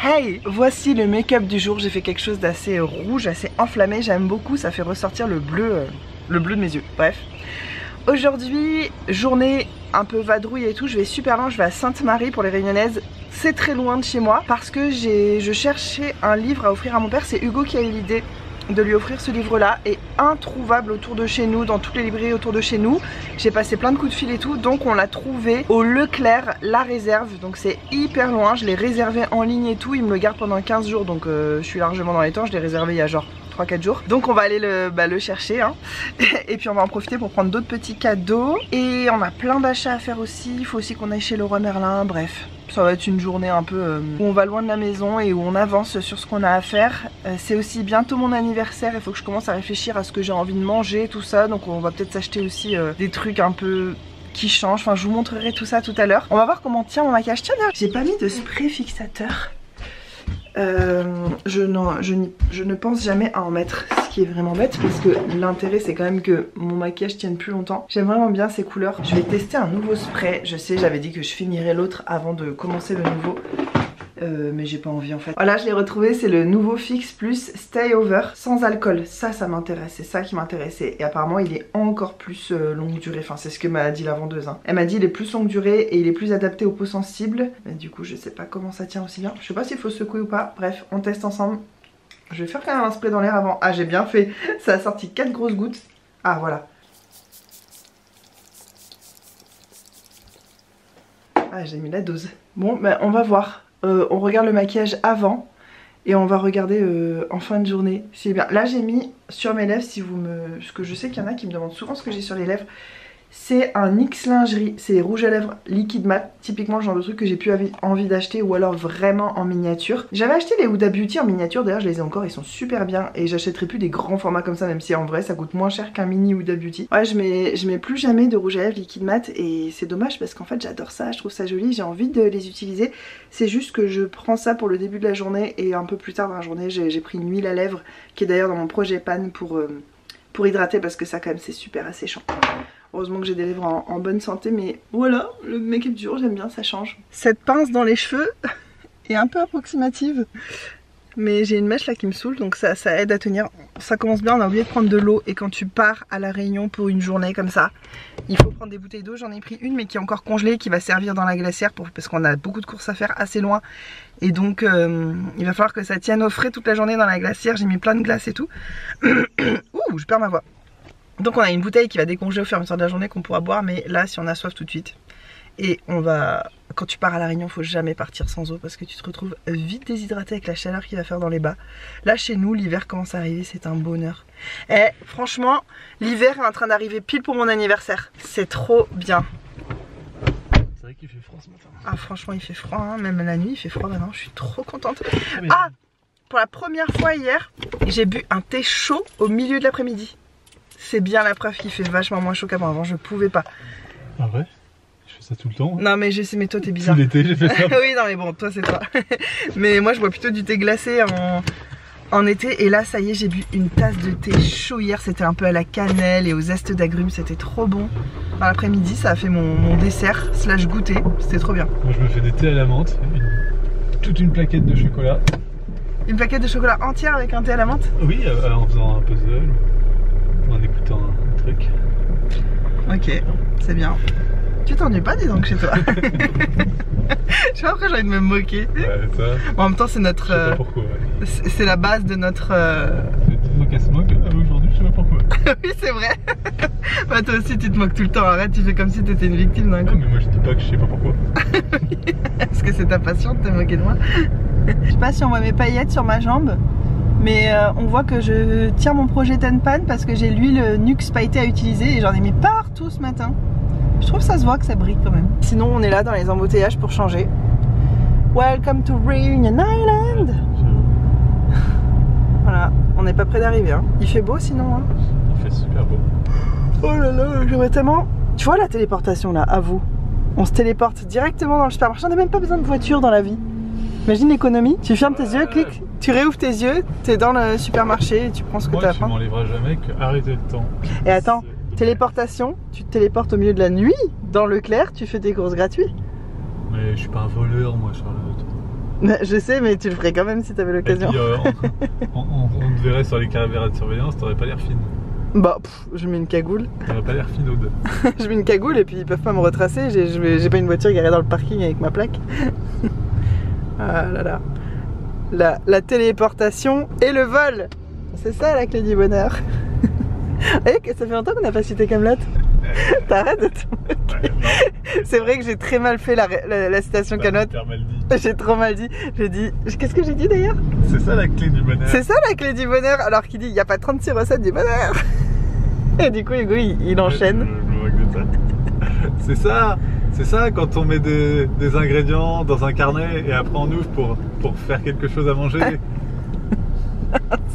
Hey, voici le make-up du jour. J'ai fait quelque chose d'assez rouge, assez enflammé. J'aime beaucoup, ça fait ressortir le bleu de mes yeux. Bref. Aujourd'hui, journée un peu vadrouille et tout. Je vais super loin, je vais à Sainte-Marie pour les Réunionnaises. C'est très loin de chez moi parce que je cherchais un livre à offrir à mon père. C'est Hugo qui a eu l'idée de lui offrir ce livre-là, est introuvable autour de chez nous, dans toutes les librairies autour de chez nous. J'ai passé plein de coups de fil et tout, donc on l'a trouvé au Leclerc, la réserve, donc c'est hyper loin. Je l'ai réservé en ligne et tout, il me le garde pendant 15 jours, donc je suis largement dans les temps. Je l'ai réservé il y a genre 3-4 jours, donc on va aller le chercher, hein. Et puis on va en profiter pour prendre d'autres petits cadeaux, et on a plein d'achats à faire aussi. Il faut aussi qu'on aille chez Leroy Merlin, bref. Ça va être une journée un peu où on va loin de la maison et où on avance sur ce qu'on a à faire. C'est aussi bientôt mon anniversaire, il faut que je commence à réfléchir à ce que j'ai envie de manger, tout ça. Donc on va peut-être s'acheter aussi des trucs un peu qui changent. Enfin, je vous montrerai tout ça tout à l'heure. On va voir comment tient mon maquillage. Tiens, j'ai pas mis de spray fixateur. Je ne pense jamais à en mettre, ce qui est vraiment bête parce que l'intérêt c'est quand même que mon maquillage tienne plus longtemps. J'aime vraiment bien ces couleurs. Je vais tester un nouveau spray. Je sais, j'avais dit que je finirais l'autre avant de commencer le nouveau, mais j'ai pas envie en fait. Voilà, je l'ai retrouvé, c'est le nouveau Fix plus stay over sans alcool. Ça m'intéresse, c'est ça qui m'intéressait. Et apparemment il est encore plus longue durée, enfin c'est ce que m'a dit la vendeuse, hein. Elle m'a dit il est plus longue durée et il est plus adapté aux peaux sensibles. Mais du coup je sais pas comment ça tient aussi bien. Je sais pas s'il faut secouer ou pas, bref on teste ensemble. Je vais faire quand même un spray dans l'air avant. Ah j'ai bien fait, ça a sorti 4 grosses gouttes. Ah voilà. Ah j'ai mis la dose. Bon bah, on va voir. On regarde le maquillage avant et on va regarder en fin de journée si c'est bien. Là j'ai mis sur mes lèvres, si vous me... parce que je sais qu'il y en a qui me demandent souvent ce que j'ai sur les lèvres. C'est un NYX lingerie, c'est rouge à lèvres liquide mat, typiquement le genre de truc que j'ai plus envie d'acheter ou alors vraiment en miniature. J'avais acheté les Huda Beauty en miniature, d'ailleurs je les ai encore, ils sont super bien et j'achèterai plus des grands formats comme ça même si en vrai ça coûte moins cher qu'un mini Huda Beauty. Ouais je mets plus jamais de rouge à lèvres liquide mat et c'est dommage parce qu'en fait j'adore ça, je trouve ça joli, j'ai envie de les utiliser. C'est juste que je prends ça pour le début de la journée et un peu plus tard dans la journée j'ai pris une huile à lèvres qui est d'ailleurs dans mon projet Pan pour hydrater parce que ça quand même c'est super asséchant. Heureusement que j'ai des lèvres en bonne santé, mais voilà, le make-up du jour, j'aime bien, ça change. Cette pince dans les cheveux est un peu approximative, mais j'ai une mèche là qui me saoule, donc ça aide à tenir. Ça commence bien, on a oublié de prendre de l'eau, et quand tu pars à la Réunion pour une journée comme ça, il faut prendre des bouteilles d'eau. J'en ai pris une, mais qui est encore congelée, qui va servir dans la glacière, parce qu'on a beaucoup de courses à faire assez loin, et donc il va falloir que ça tienne au frais toute la journée dans la glacière. J'ai mis plein de glace et tout. Ouh, je perds ma voix. Donc on a une bouteille qui va décongeler au fur et à mesure de la journée qu'on pourra boire, mais là si on a soif tout de suite. Et on va... Quand tu pars à la Réunion, faut jamais partir sans eau parce que tu te retrouves vite déshydraté avec la chaleur qu'il va faire dans les bas. Là chez nous, l'hiver commence à arriver, c'est un bonheur. Eh franchement, l'hiver est en train d'arriver pile pour mon anniversaire. C'est trop bien. C'est vrai qu'il fait froid ce matin. Ah franchement il fait froid, hein. Même la nuit il fait froid maintenant, je suis trop contente. Ah, pour la première fois hier, j'ai bu un thé chaud au milieu de l'après-midi. C'est bien la preuve qu'il fait vachement moins chaud qu'avant. Avant, je pouvais pas. Ah ouais? Je fais ça tout le temps. Non, mais je sais, mais toi, t'es bizarre. Tout l'été, j'ai fait ça. Oui, non, mais bon, toi, c'est toi. Mais moi, je bois plutôt du thé glacé en été. Et là, ça y est, j'ai bu une tasse de thé chaud hier. C'était un peu à la cannelle et aux zestes d'agrumes. C'était trop bon. Dans l'après-midi, ça a fait mon dessert / goûter. C'était trop bien. Moi, je me fais des thés à la menthe. Toute une plaquette de chocolat. Une plaquette de chocolat entière avec un thé à la menthe? Oui, en faisant un puzzle. En écoutant un truc. Ok, c'est bien. Tu t'ennuies pas, dis donc, chez toi. Je sais pas pourquoi j'ai envie de me moquer. Ouais, toi. Bon, en même temps, c'est notre. Je sais pas pourquoi. Ouais. C'est la base de notre. Dis donc, elle se moque aujourd'hui, je sais pas pourquoi. Oui, c'est vrai. Bah, toi aussi, tu te moques tout le temps. Arrête, tu fais comme si t'étais une victime d'un coup. Non, mais moi, je te moque, je sais pas pourquoi. Parce que c'est ta passion de te moquer de moi. Je sais pas si on voit mes paillettes sur ma jambe. Mais on voit que je tiens mon projet Tenpan parce que j'ai l'huile Nuxe pailletée à utiliser et j'en ai mis partout ce matin. Je trouve que ça se voit que ça brille quand même. Sinon on est là dans les embouteillages pour changer. Welcome to Reunion Island. Voilà, on n'est pas près d'arriver, hein. Il fait beau sinon, hein. Il fait super beau. Oh là là, j'aimerais tellement... Tu vois la téléportation là, à vous. On se téléporte directement dans le supermarché, on n'a même pas besoin de voiture dans la vie. Imagine l'économie, tu fermes tes yeux, clique, tu réouvres tes yeux, t'es dans le supermarché et tu prends ce que t'as à prendre. Moi tu m'enlèveras jamais qu'arrêter le temps. Et attends, téléportation, tu te téléportes au milieu de la nuit, dans Leclerc, tu fais tes courses gratuites. Mais je suis pas un voleur moi Charlotte. Bah, je sais, mais tu le ferais quand même si t'avais l'occasion. On te verrait sur les caméras de surveillance, t'aurais pas l'air fine. Bah, pff, je mets une cagoule. T'aurais pas l'air finaude. Je mets une cagoule et puis ils peuvent pas me retracer. J'ai pas une voiture garée dans le parking avec ma plaque. Ah là là. La téléportation et le vol. C'est ça la clé du bonheur. Et que ça fait longtemps qu'on n'a pas cité Kaamelott. T'arrêtes de te moquer. Ouais, c'est vrai que j'ai très mal fait la citation Kaamelott. J'ai trop mal dit. J'ai dit... Qu'est-ce que j'ai dit d'ailleurs? C'est ça la clé du bonheur. C'est ça la clé du bonheur. Alors qu'il dit il n'y a pas 36 recettes du bonheur. Et du coup Hugo il enchaîne. C'est ça. C'est ça quand on met des ingrédients dans un carnet et après on ouvre pour faire quelque chose à manger.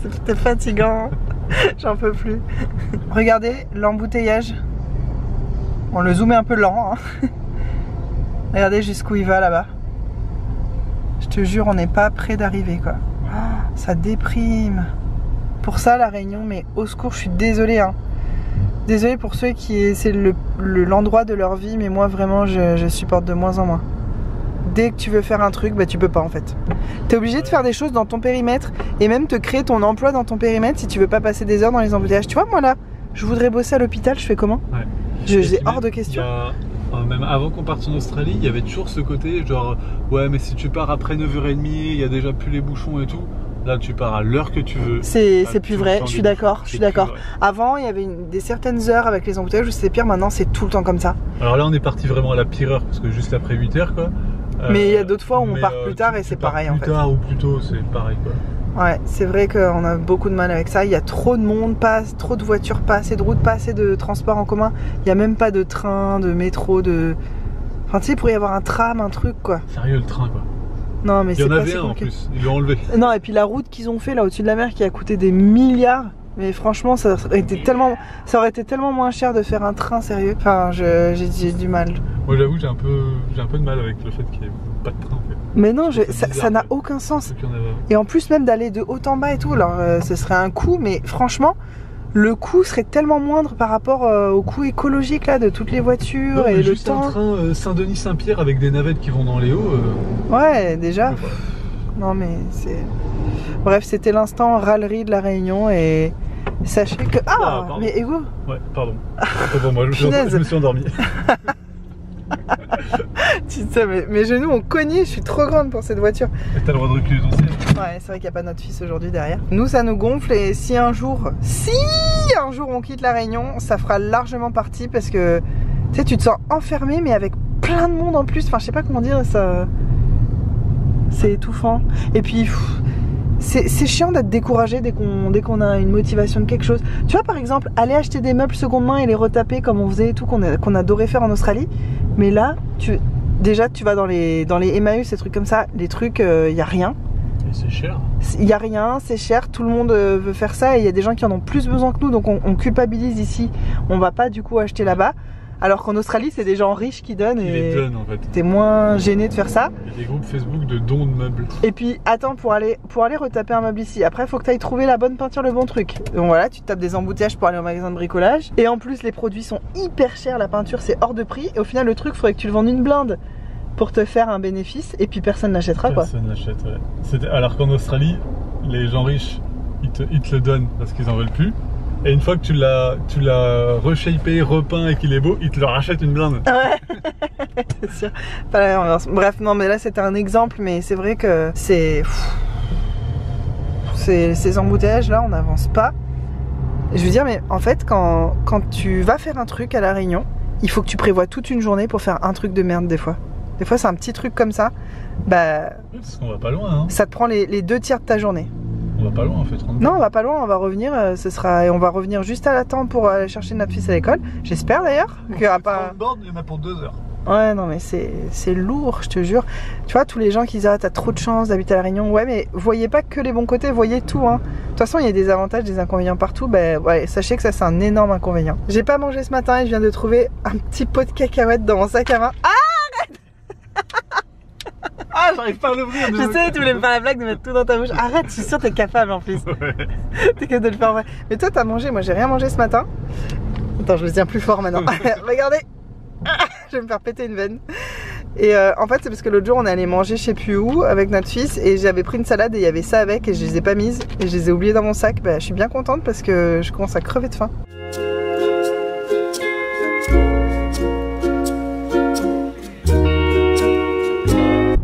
C'était fatigant. J'en peux plus. Regardez l'embouteillage. On le zoomait un peu lent. Hein. Regardez jusqu'où il va là-bas. Je te jure, on n'est pas près d'arriver quoi. Oh, ça déprime. Pour ça, la Réunion, mais au secours, je suis désolée. Hein. Désolée pour ceux qui c'est l'endroit de leur vie, mais moi vraiment, je supporte de moins en moins. Dès que tu veux faire un truc, bah tu peux pas en fait. T'es obligé de faire des choses dans ton périmètre et même te créer ton emploi dans ton périmètre si tu veux pas passer des heures dans les embouteillages. Tu vois, moi là, je voudrais bosser à l'hôpital, je fais comment? Ouais. J'ai hors de question. Même avant qu'on parte en Australie, il y avait toujours ce côté genre ouais, mais si tu pars après 9h30, il y a déjà plus les bouchons et tout. Là, tu pars à l'heure que tu veux. C'est plus vrai, je suis d'accord, je suis d'accord. Avant, il y avait des certaines heures avec les embouteillages où c'était pire, maintenant c'est tout le temps comme ça. Alors là, on est parti vraiment à la pire heure parce que juste après 8h quoi. Mais il y a d'autres fois où on part plus tard et c'est pareil en fait. Plus tard ou plus tôt, c'est pareil quoi. Ouais, c'est vrai qu'on a beaucoup de mal avec ça. Il y a trop de monde, pas trop de voitures, pas assez de routes, pas assez de transports en commun. Il n'y a même pas de train, de métro, de... Enfin tu sais, il pourrait y avoir un tram, un truc quoi. Sérieux le train quoi. Non mais c'est pas... Il y en avait un en plus, ils l'ont enlevé. Non et puis la route qu'ils ont fait là au-dessus de la mer qui a coûté des milliards. Mais franchement ça aurait été tellement moins cher de faire un train sérieux. Enfin j'ai du mal. Moi j'avoue j'ai un peu de mal avec le fait qu'il n'y ait pas de train en fait. Mais non, ça n'a aucun sens. Et en plus même d'aller de haut en bas et tout, alors ce serait un coût, mais franchement le coût serait tellement moindre par rapport au coût écologique là de toutes les voitures non, et le juste temps. Juste un train Saint-Denis-Saint-Pierre avec des navettes qui vont dans les hauts. Ouais déjà. Ouais. Non mais c'est... Bref, c'était l'instant râlerie de la Réunion et sachez que... Ah, ah mais Hugo. Ouais, pardon. Pardon, moi je me suis endormi. Tu sais, mes genoux ont cogné, je suis trop grande pour cette voiture. Et t'as le droit de reculer ton siège. Ouais, c'est vrai qu'il n'y a pas notre fils aujourd'hui derrière. Nous, ça nous gonfle et si un jour on quitte la Réunion, ça fera largement partie parce que tu sais, tu te sens enfermé mais avec plein de monde en plus. Enfin, je sais pas comment dire, ça... C'est étouffant. Et puis... C'est chiant d'être découragé dès qu'on a une motivation de quelque chose. Tu vois par exemple, aller acheter des meubles seconde main et les retaper comme on faisait et tout, qu'on adorait faire en Australie. Mais là, déjà tu vas dans les Emmaüs, ces trucs comme ça, les trucs, il n'y a rien. C'est cher. Il n'y a rien, c'est cher, tout le monde veut faire ça et il y a des gens qui en ont plus besoin que nous. Donc on culpabilise ici, on va pas du coup acheter là-bas. Alors qu'en Australie, c'est des gens riches qui donnent et en fait. T'es moins gêné de faire ça. Il y a des groupes Facebook de dons de meubles. Et puis, attends, pour aller retaper un meuble ici, après, il faut que tu ailles trouver la bonne peinture, le bon truc. Donc voilà, tu te tapes des embouteillages pour aller au magasin de bricolage. Et en plus, les produits sont hyper chers, la peinture, c'est hors de prix. Et au final, le truc, il faudrait que tu le vendes une blinde pour te faire un bénéfice. Et puis, personne n'achètera quoi. Personne n'achète, ouais. Alors qu'en Australie, les gens riches, ils te le donnent parce qu'ils en veulent plus. Et une fois que tu l'as reshapé, repeint et qu'il est beau, ils te le rachètent une blinde. Ouais, c'est sûr. Pas la même ambiance. Bref, non mais là c'était un exemple, mais c'est vrai que ces embouteillages là, on n'avance pas. Je veux dire, mais en fait quand tu vas faire un truc à la Réunion, il faut que tu prévois toute une journée pour faire un truc de merde des fois. Des fois c'est un petit truc comme ça, bah... On va pas loin, hein. Ça te prend les 2 tiers de ta journée. On va pas loin en fait. Non, on va pas loin, on va revenir, on va revenir juste à la temps pour aller chercher notre fils à l'école. J'espère d'ailleurs qu'il n'y aura pas... Il y en a pour 2 heures. Ouais, non mais c'est lourd, je te jure. Tu vois, tous les gens qui disent « Ah, t'as trop de chance d'habiter à La Réunion ». Ouais, mais voyez pas que les bons côtés, voyez tout. Hein. De toute façon, il y a des avantages, des inconvénients partout. Ben ouais, sachez que ça, c'est un énorme inconvénient. J'ai pas mangé ce matin et je viens de trouver un petit pot de cacahuètes dans mon sac à main. Ah, arrête. Ah, j'arrive pas à l'ouvrir. Je sais, tu voulais me faire la blague de mettre tout dans ta bouche. Arrête, je suis sûre que t'es capable en plus. Ouais. T'es capable de le faire en vrai. Mais toi, t'as mangé, moi j'ai rien mangé ce matin. Attends, je le tiens plus fort maintenant. Regardez, je vais me faire péter une veine. Et en fait c'est parce que l'autre jour on est allé manger je sais plus où avec notre fils et j'avais pris une salade et il y avait ça avec et je les ai pas mises et je les ai oubliées dans mon sac. Bah, je suis bien contente parce que je commence à crever de faim.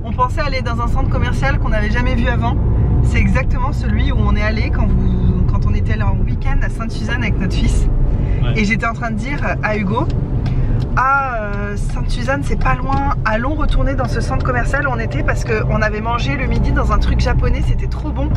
On pensait aller dans un centre commercial qu'on n'avait jamais vu avant. C'est exactement celui où on est allé quand on était allé en week-end à Sainte-Suzanne avec notre fils. Ouais. Et j'étais en train de dire à Hugo: ah, Sainte-Suzanne c'est pas loin, allons retourner dans ce centre commercial où on était parce qu'on avait mangé le midi dans un truc japonais, c'était trop bon.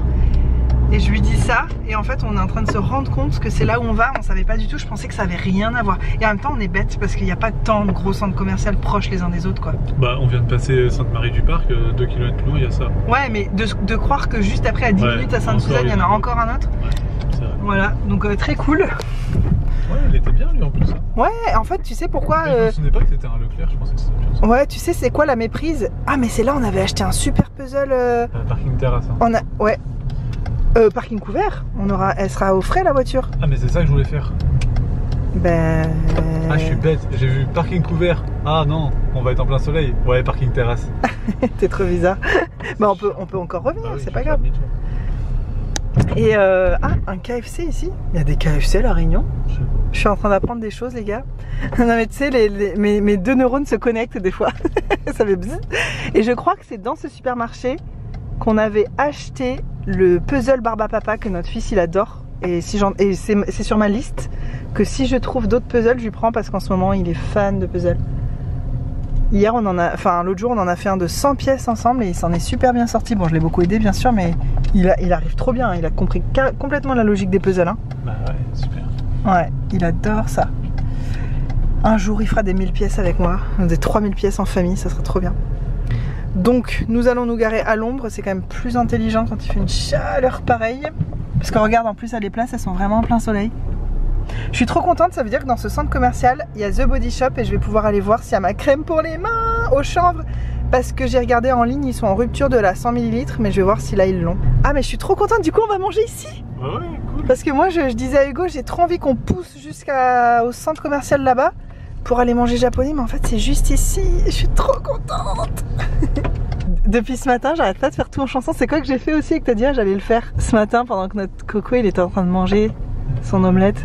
Et je lui dis ça et en fait on est en train de se rendre compte que c'est là où on va, on savait pas du tout, je pensais que ça avait rien à voir. Et en même temps on est bête parce qu'il n'y a pas tant de gros centres commerciaux proches les uns des autres quoi. Bah on vient de passer Sainte-Marie-du-Parc, 2 km plus loin il y a ça. Ouais mais de croire que juste après à 10 minutes à Sainte-Suzanne il y en a encore un autre. Ouais, c'est vrai. Voilà, donc très cool. Ouais, il était bien lui en plus. Ouais, en fait, tu sais pourquoi. Je me souvenais pas que c'était un Leclerc, je pensais que c'était autre chose. Ouais, tu sais, c'est quoi la méprise? Ah, mais c'est là, on avait acheté un super puzzle. Parking terrasse. Hein. On a. Ouais. Parking couvert. On aura... Elle sera au frais la voiture. Ah, mais c'est ça que je voulais faire. Ben. Ah, je suis bête, j'ai vu parking couvert. Ah non, on va être en plein soleil. Ouais, parking terrasse. T'es trop bizarre. Bah, on peut encore revenir, ah, oui, c'est pas grave. Et un KFC ici. Il y a des KFC à La Réunion. Je suis en train d'apprendre des choses les gars. Non mais tu sais, mes deux neurones se connectent des fois. Ça fait bzzz. Et je crois que c'est dans ce supermarché qu'on avait acheté le puzzle Barbapapa que notre fils il adore. Et, et c'est sur ma liste que si je trouve d'autres puzzles je lui prends parce qu'en ce moment il est fan de puzzles. Hier on en a, enfin l'autre jour on en a fait un de 100 pièces ensemble et il s'en est super bien sorti. Bon je l'ai beaucoup aidé bien sûr mais il arrive trop bien, hein. Il a compris complètement la logique des puzzles, hein. Bah ouais super. Ouais, il adore ça. Un jour, il fera des 1000 pièces avec moi, des 3000 pièces en famille, ça serait trop bien. Donc, nous allons nous garer à l'ombre, c'est quand même plus intelligent quand il fait une chaleur pareille. Parce qu'on regarde en plus, les places, elles sont vraiment en plein soleil. Je suis trop contente, ça veut dire que dans ce centre commercial, il y a The Body Shop et je vais pouvoir aller voir s'il y a ma crème pour les mains au chanvre. Parce que j'ai regardé en ligne, ils sont en rupture de la 100 ml, mais je vais voir si là ils l'ont. Ah mais je suis trop contente, du coup on va manger ici. Ouais, cool. Parce que moi je disais à Hugo, j'ai trop envie qu'on pousse jusqu'au centre commercial là-bas pour aller manger japonais, mais en fait c'est juste ici, je suis trop contente. Depuis ce matin, j'arrête pas de faire tout en chanson, c'est quoi que j'ai fait aussi et que t'as dit, j'allais le faire ce matin pendant que notre coco il était en train de manger son omelette.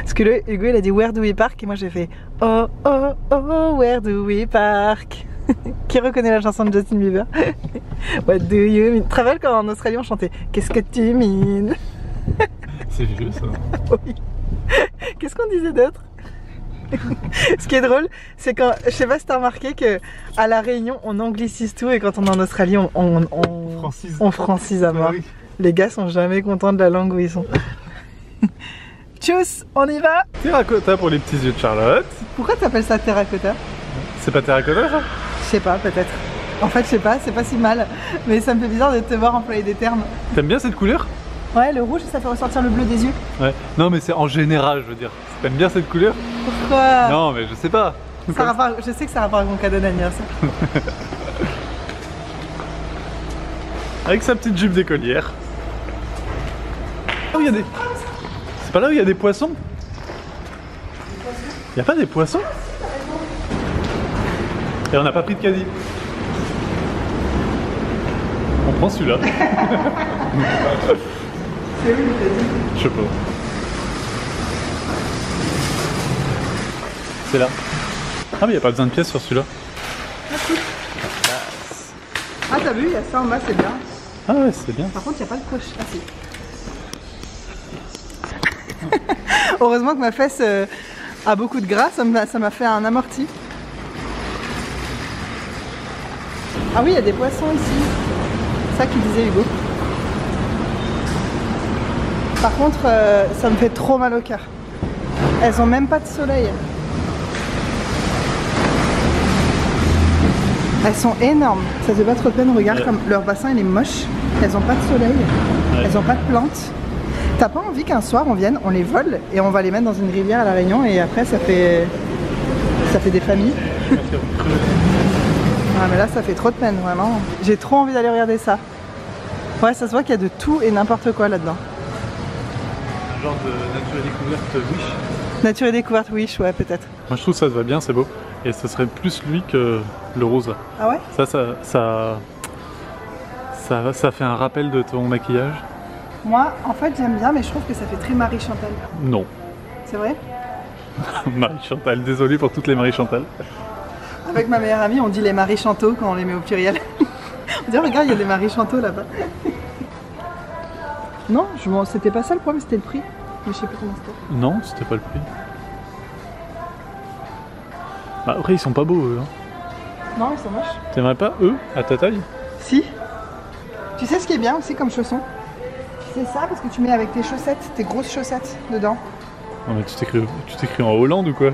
Parce que le Hugo il a dit where do we park et moi j'ai fait oh oh oh where do we park. Qui reconnaît la chanson de Justin Bieber? What do you mean? Travel quand en Australie on chantait qu'est-ce que tu mines. C'est vieux ça. Oui. Qu'est-ce qu'on disait d'autre? Ce qui est drôle c'est quand, je sais pas si t'as remarqué que à La Réunion on anglicise tout et quand on est en Australie on francise à mort. Oui. Les gars sont jamais contents de la langue où ils sont. Tchuss, on y va. Terracotta pour les petits yeux de Charlotte. Pourquoi t'appelles ça terracotta? C'est pas terracotta ça? Je sais pas, peut-être. En fait je sais pas, c'est pas si mal. Mais ça me fait bizarre de te voir employer des termes. T'aimes bien cette couleur? Ouais, le rouge ça fait ressortir le bleu des yeux. Ouais, non mais c'est en général je veux dire. T'aimes bien cette couleur? Pourquoi? Non mais je sais pas. Ça rapport... Je sais que ça a rapport avec mon cadeau d'anniversaire. Avec sa petite jupe d'écolière. Oh, regardez. C'est pas là où il y a des poissons? Il n'y a pas des poissons? Et on n'a pas pris de caddie. On prend celui-là. C'est où le caddie? Je sais pas. C'est là. Ah mais il n'y a pas besoin de pièces sur celui-là. Ah cool. Ah t'as vu, il y a ça en bas, c'est bien. Ah ouais c'est bien. Par contre il n'y a pas de coche. Ah si. Heureusement que ma fesse a beaucoup de gras, ça m'a fait un amorti. Ah oui, il y a des poissons ici. C'est ça qu'il disait Hugo. Par contre, ça me fait trop mal au cœur. Elles ont même pas de soleil. Elles sont énormes. Ça fait pas trop peine, regarde ouais. Comme leur bassin il est moche. Elles ont pas de soleil. Ouais. Elles ont pas de plantes. T'as pas envie qu'un soir on vienne, on les vole et on va les mettre dans une rivière à La Réunion et après ça fait des familles. Ah mais là ça fait trop de peine vraiment. J'ai trop envie d'aller regarder ça. Ouais ça se voit qu'il y a de tout et n'importe quoi là-dedans. Un genre de nature et découverte wish. Nature et découverte wish ouais peut-être. Moi je trouve que ça se va bien, c'est beau. et ce serait plus lui que le rose là. Ah ouais? Ça fait un rappel de ton maquillage. Moi, en fait, j'aime bien, mais je trouve que ça fait très Marie Chantal. Non. C'est vrai? Marie Chantal, désolé pour toutes les Marie Chantal. Avec ma meilleure amie, on dit les Marie Chanteaux quand on les met au pluriel. On dit, oh, regarde, il y a des Marie Chanteaux là-bas. Non, c'était pas ça le problème, c'était le prix. Mais je sais plus comment c'était. Non, c'était pas le prix. Bah, après, ils sont pas beaux, eux. Hein. Non, ils sont moches. T'aimerais pas, eux, à ta taille? Si. Tu sais ce qui est bien aussi comme chausson? C'est ça, parce que tu mets avec tes chaussettes, tes grosses chaussettes dedans. Non mais tu t'écris en Hollande ou quoi?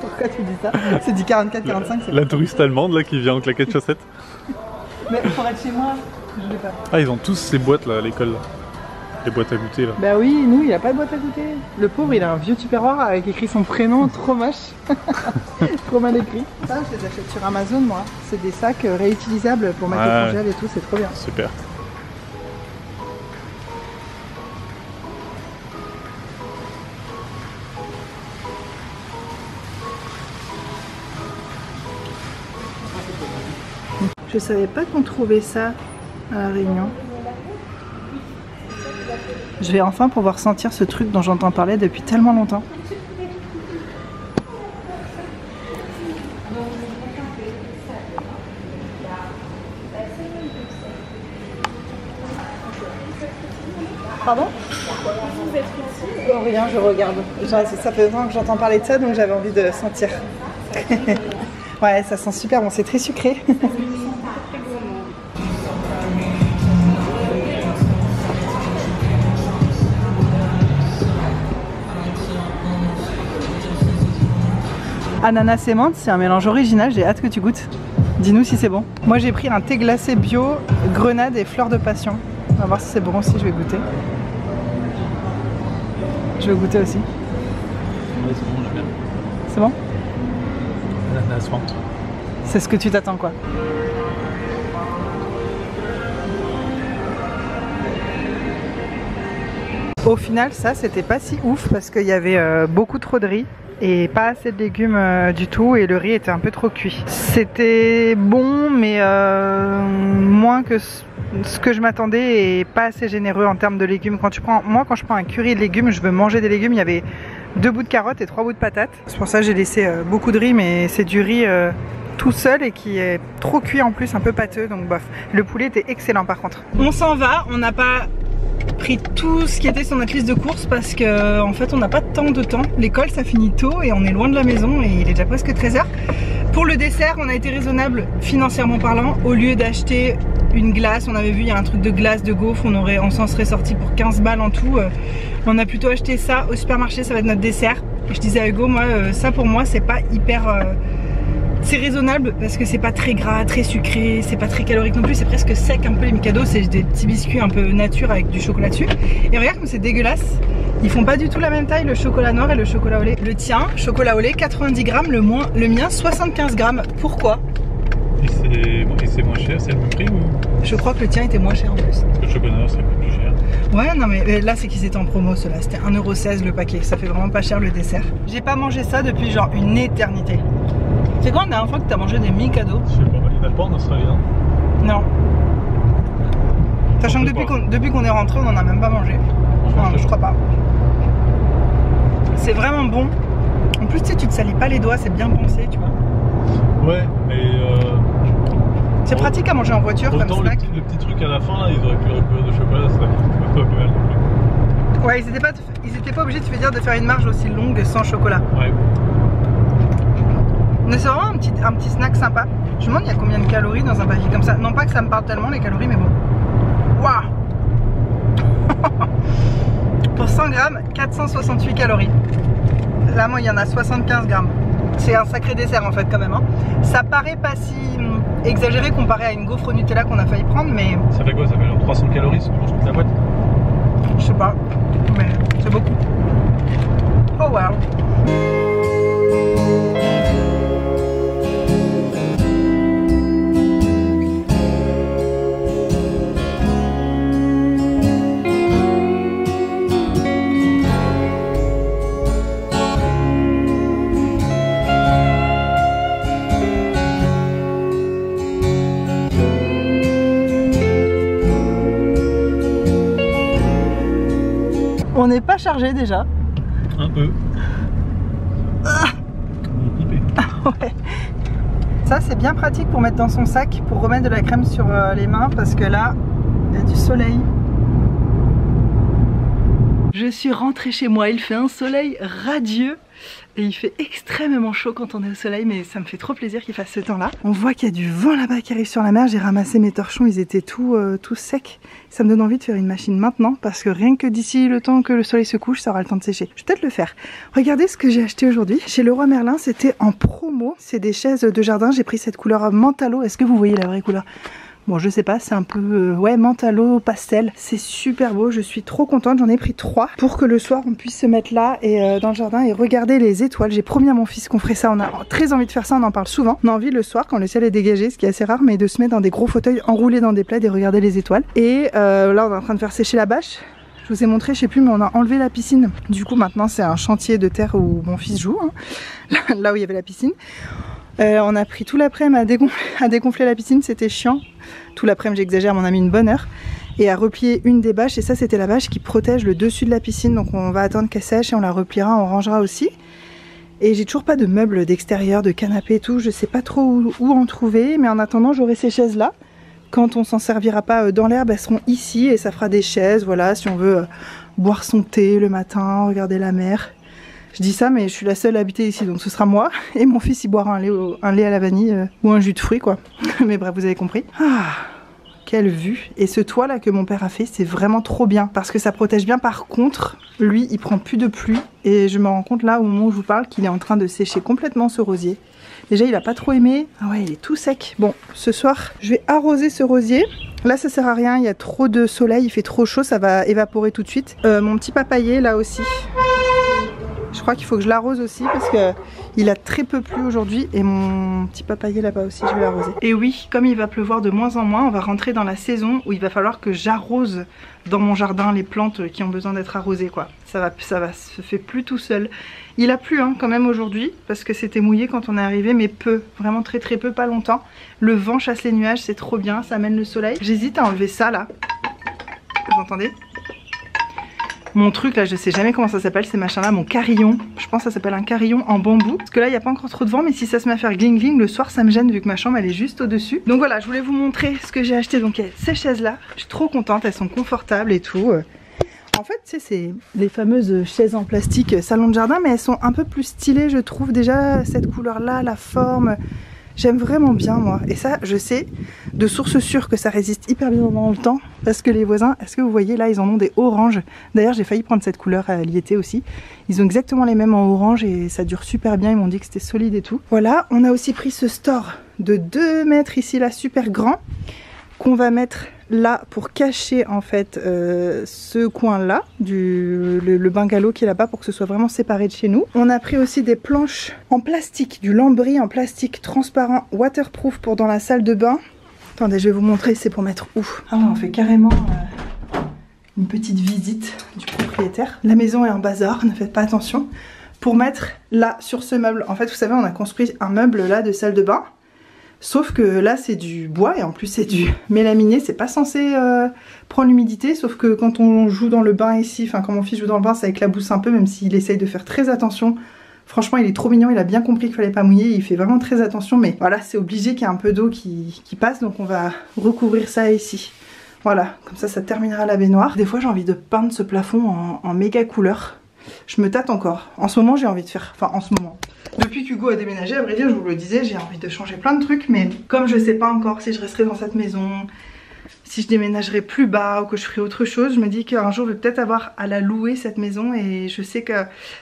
Pourquoi tu dis ça? C'est du 44-45. La touriste allemande là qui vient en claquettes chaussettes. Mais pour être chez moi, je l'ai pas. Ah, ils ont tous ces boîtes là à l'école. Les boîtes à goûter là. Bah oui, nous il a pas de boîte à goûter. Le pauvre il a un vieux tupperware avec écrit son prénom, trop moche. Trop mal écrit. Ça, je les achète sur Amazon moi. C'est des sacs réutilisables pour mettre les congèles et tout, c'est trop bien. Super. Je savais pas qu'on trouvait ça à La Réunion. Je vais enfin pouvoir sentir ce truc dont j'entends parler depuis tellement longtemps. Pardon? Vous êtes ici? Oh, rien, je regarde. Ça fait longtemps que j'entends parler de ça, donc j'avais envie de sentir. Ouais, ça sent super bon, c'est très sucré. Ananas et menthe, c'est un mélange original, j'ai hâte que tu goûtes. Dis-nous si c'est bon. Moi j'ai pris un thé glacé bio, grenade et fleur de passion. On va voir si c'est bon aussi, je vais goûter. Je vais goûter aussi. Ouais, c'est bon, j'aime bien. C'est bon ? Ananas menthe. C'est ce que tu t'attends quoi. Au final ça c'était pas si ouf parce qu'il y avait beaucoup trop de riz. Et pas assez de légumes du tout, et le riz était un peu trop cuit. C'était bon, mais moins que ce que je m'attendais, et pas assez généreux en termes de légumes. Moi, quand je prends un curry de légumes, je veux manger des légumes. Il y avait 2 bouts de carottes et 3 bouts de patates. C'est pour ça que j'ai laissé beaucoup de riz, mais c'est du riz tout seul et qui est trop cuit en plus, un peu pâteux, donc bof. Le poulet était excellent par contre. On s'en va, on n'a pas pris tout ce qui était sur notre liste de courses parce que en fait on n'a pas tant de temps. L'école ça finit tôt et on est loin de la maison et il est déjà presque 13 h. Pour le dessert on a été raisonnable financièrement parlant. Au lieu d'acheter une glace, on avait vu il y a un truc de glace de gaufre, on s'en serait sorti pour 15 balles en tout. On a plutôt acheté ça au supermarché, ça va être notre dessert. Je disais à Hugo, moi ça pour moi c'est pas hyper... c'est raisonnable parce que c'est pas très gras, très sucré, c'est pas très calorique non plus, c'est presque sec un peu les Mikado, c'est des petits biscuits un peu nature avec du chocolat dessus. Et regarde comme c'est dégueulasse, ils font pas du tout la même taille le chocolat noir et le chocolat au lait. Le tien, chocolat au lait, 90 grammes, le mien 75 grammes. Pourquoi? Et c'est moins cher, c'est le même prix ou? Je crois que le tien était moins cher en plus. Le chocolat noir c'est un peu plus cher. Ouais, non mais là c'est qu'ils étaient en promo ceux-là, c'était 1,16 € le paquet, ça fait vraiment pas cher le dessert. J'ai pas mangé ça depuis genre une éternité. C'est quand la dernière fois que t'as mangé des Mikado? Je sais pas, il n'y en a pas en Australie, hein. Non. Sachant que depuis qu'on est rentré, on n'en a même pas mangé. Enfin, je crois pas. C'est vraiment bon. En plus, tu sais, tu te salis pas les doigts, c'est bien pensé, tu vois. Ouais, mais... c'est pratique à manger en voiture, comme snack. Le petit truc à la fin, là, ils auraient pu récupérer de chocolat, ça serait pas mal. Ouais, ils étaient pas obligés, tu veux dire, de faire une marge aussi longue sans chocolat. Ouais. Mais c'est vraiment un petit snack sympa. Je me demande il y a combien de calories dans un paquet comme ça. Non pas que ça me parle tellement les calories mais bon. Waouh. Pour 100 grammes, 468 calories. Là moi il y en a 75 grammes. C'est un sacré dessert en fait quand même. Hein. Ça paraît pas si exagéré comparé à une gaufre au Nutella qu'on a failli prendre mais... Ça fait quoi? Ça fait genre 300 calories si tu manges toute la boîte? Je sais pas, mais c'est beaucoup. Oh waouh. On est pas chargé déjà. Un peu. Ah, ouais. Ça c'est bien pratique pour mettre dans son sac, pour remettre de la crème sur les mains, parce que là il y a du soleil. Je suis rentrée chez moi, il fait un soleil radieux et il fait extrêmement chaud quand on est au soleil, mais ça me fait trop plaisir qu'il fasse ce temps là. On voit qu'il y a du vent là-bas qui arrive sur la mer. J'ai ramassé mes torchons, ils étaient tout secs. Ça me donne envie de faire une machine maintenant, parce que rien que d'ici le temps que le soleil se couche, ça aura le temps de sécher. Je vais peut-être le faire. Regardez ce que j'ai acheté aujourd'hui. Chez Leroy Merlin, c'était en promo. C'est des chaises de jardin, j'ai pris cette couleur mentalo. Est-ce que vous voyez la vraie couleur? Bon, je sais pas, c'est un peu ouais, mentalo, pastel. C'est super beau, je suis trop contente. J'en ai pris 3 pour que le soir on puisse se mettre là et dans le jardin et regarder les étoiles. J'ai promis à mon fils qu'on ferait ça, on a très envie de faire ça, on en parle souvent. On a envie le soir, quand le ciel est dégagé, ce qui est assez rare, mais de se mettre dans des gros fauteuils enroulés dans des plaids et regarder les étoiles. Et là on est en train de faire sécher la bâche. Je vous ai montré, je sais plus, mais on a enlevé la piscine. Du coup maintenant c'est un chantier de terre où mon fils joue, hein, là où il y avait la piscine. On a pris tout l'après-midi à dégonfler la piscine, c'était chiant. Tout l'après-midi, j'exagère, mais on a mis une bonne heure. Et à replier une des bâches, et ça c'était la bâche qui protège le dessus de la piscine. Donc on va attendre qu'elle sèche et on la repliera, on rangera aussi. Et j'ai toujours pas de meubles d'extérieur, de canapé et tout. Je sais pas trop où en trouver, mais en attendant j'aurai ces chaises là. Quand on s'en servira pas dans l'herbe, elles seront ici et ça fera des chaises. Voilà, si on veut boire son thé le matin, regarder la mer. Je dis ça, mais je suis la seule à habiter ici, donc ce sera moi. Et mon fils, il boira un lait à la vanille ou un jus de fruits, quoi. Mais bref, vous avez compris. Ah, quelle vue! Et ce toit-là que mon père a fait, c'est vraiment trop bien. Parce que ça protège bien. Par contre, lui, il prend plus de pluie. Et je me rends compte, là, au moment où je vous parle, qu'il est en train de sécher complètement ce rosier. Déjà, il a pas trop aimé. Ah ouais, il est tout sec. Bon, ce soir, je vais arroser ce rosier. Là ça sert à rien, il y a trop de soleil, il fait trop chaud, ça va évaporer tout de suite. Mon petit papayer, là aussi. Je crois qu'il faut que je l'arrose aussi parce qu'il a très peu plu aujourd'hui et mon petit papayer là-bas aussi, je vais l'arroser. Et oui, comme il va pleuvoir de moins en moins, on va rentrer dans la saison où il va falloir que j'arrose dans mon jardin les plantes qui ont besoin d'être arrosées, quoi. Ça va se fait plus tout seul. Il a plu hein, quand même aujourd'hui parce que c'était mouillé quand on est arrivé, mais peu, vraiment très très peu, pas longtemps. Le vent chasse les nuages, c'est trop bien, ça amène le soleil. J'hésite à enlever ça là, vous entendez ? Mon truc là, je sais jamais comment ça s'appelle ces machins là, mon carillon, je pense que ça s'appelle un carillon en bambou. Parce que là il n'y a pas encore trop de vent, mais si ça se met à faire gling gling le soir ça me gêne vu que ma chambre elle est juste au dessus. Donc voilà, je voulais vous montrer ce que j'ai acheté. Donc ces chaises là, je suis trop contente, elles sont confortables et tout. En fait tu sais c'est les fameuses chaises en plastique salon de jardin, mais elles sont un peu plus stylées je trouve. Déjà cette couleur là, la forme, j'aime vraiment bien moi. Et ça je sais de source sûre que ça résiste hyper bien dans le temps. Parce que les voisins, est-ce que vous voyez là, ils en ont des oranges. D'ailleurs j'ai failli prendre cette couleur à l'été aussi. Ils ont exactement les mêmes en orange et ça dure super bien, ils m'ont dit que c'était solide et tout. Voilà, on a aussi pris ce store de 2 mètres ici là, super grand, qu'on va mettre là pour cacher en fait ce coin là, le bungalow qui est là-bas, pour que ce soit vraiment séparé de chez nous. On a pris aussi des planches en plastique, du lambris en plastique transparent waterproof pour dans la salle de bain. Attendez, je vais vous montrer, c'est pour mettre où. Ah ouais, on fait carrément une petite visite du propriétaire. La maison est en bazar, ne faites pas attention. Pour mettre là, sur ce meuble. En fait, vous savez, on a construit un meuble là de salle de bain. Sauf que là, c'est du bois et en plus, c'est du mélaminé. C'est pas censé prendre l'humidité. Sauf que quand on joue dans le bain ici, enfin, quand mon fils joue dans le bain, ça éclabousse un peu, même s'il essaye de faire très attention. Franchement, il est trop mignon, il a bien compris qu'il fallait pas mouiller, il fait vraiment très attention, mais voilà, c'est obligé qu'il y ait un peu d'eau qui passe, donc on va recouvrir ça ici. Voilà, comme ça, ça terminera la baignoire. Des fois, j'ai envie de peindre ce plafond en méga couleur. Je me tâte encore. En ce moment, j'ai envie de faire... Enfin, en ce moment. Depuis qu'Hugo a déménagé, à vrai dire, je vous le disais, j'ai envie de changer plein de trucs, mais comme je sais pas encore si je resterai dans cette maison, si je déménagerai plus bas ou que je ferai autre chose, je me dis qu'un jour je vais peut-être avoir à la louer cette maison, et je sais que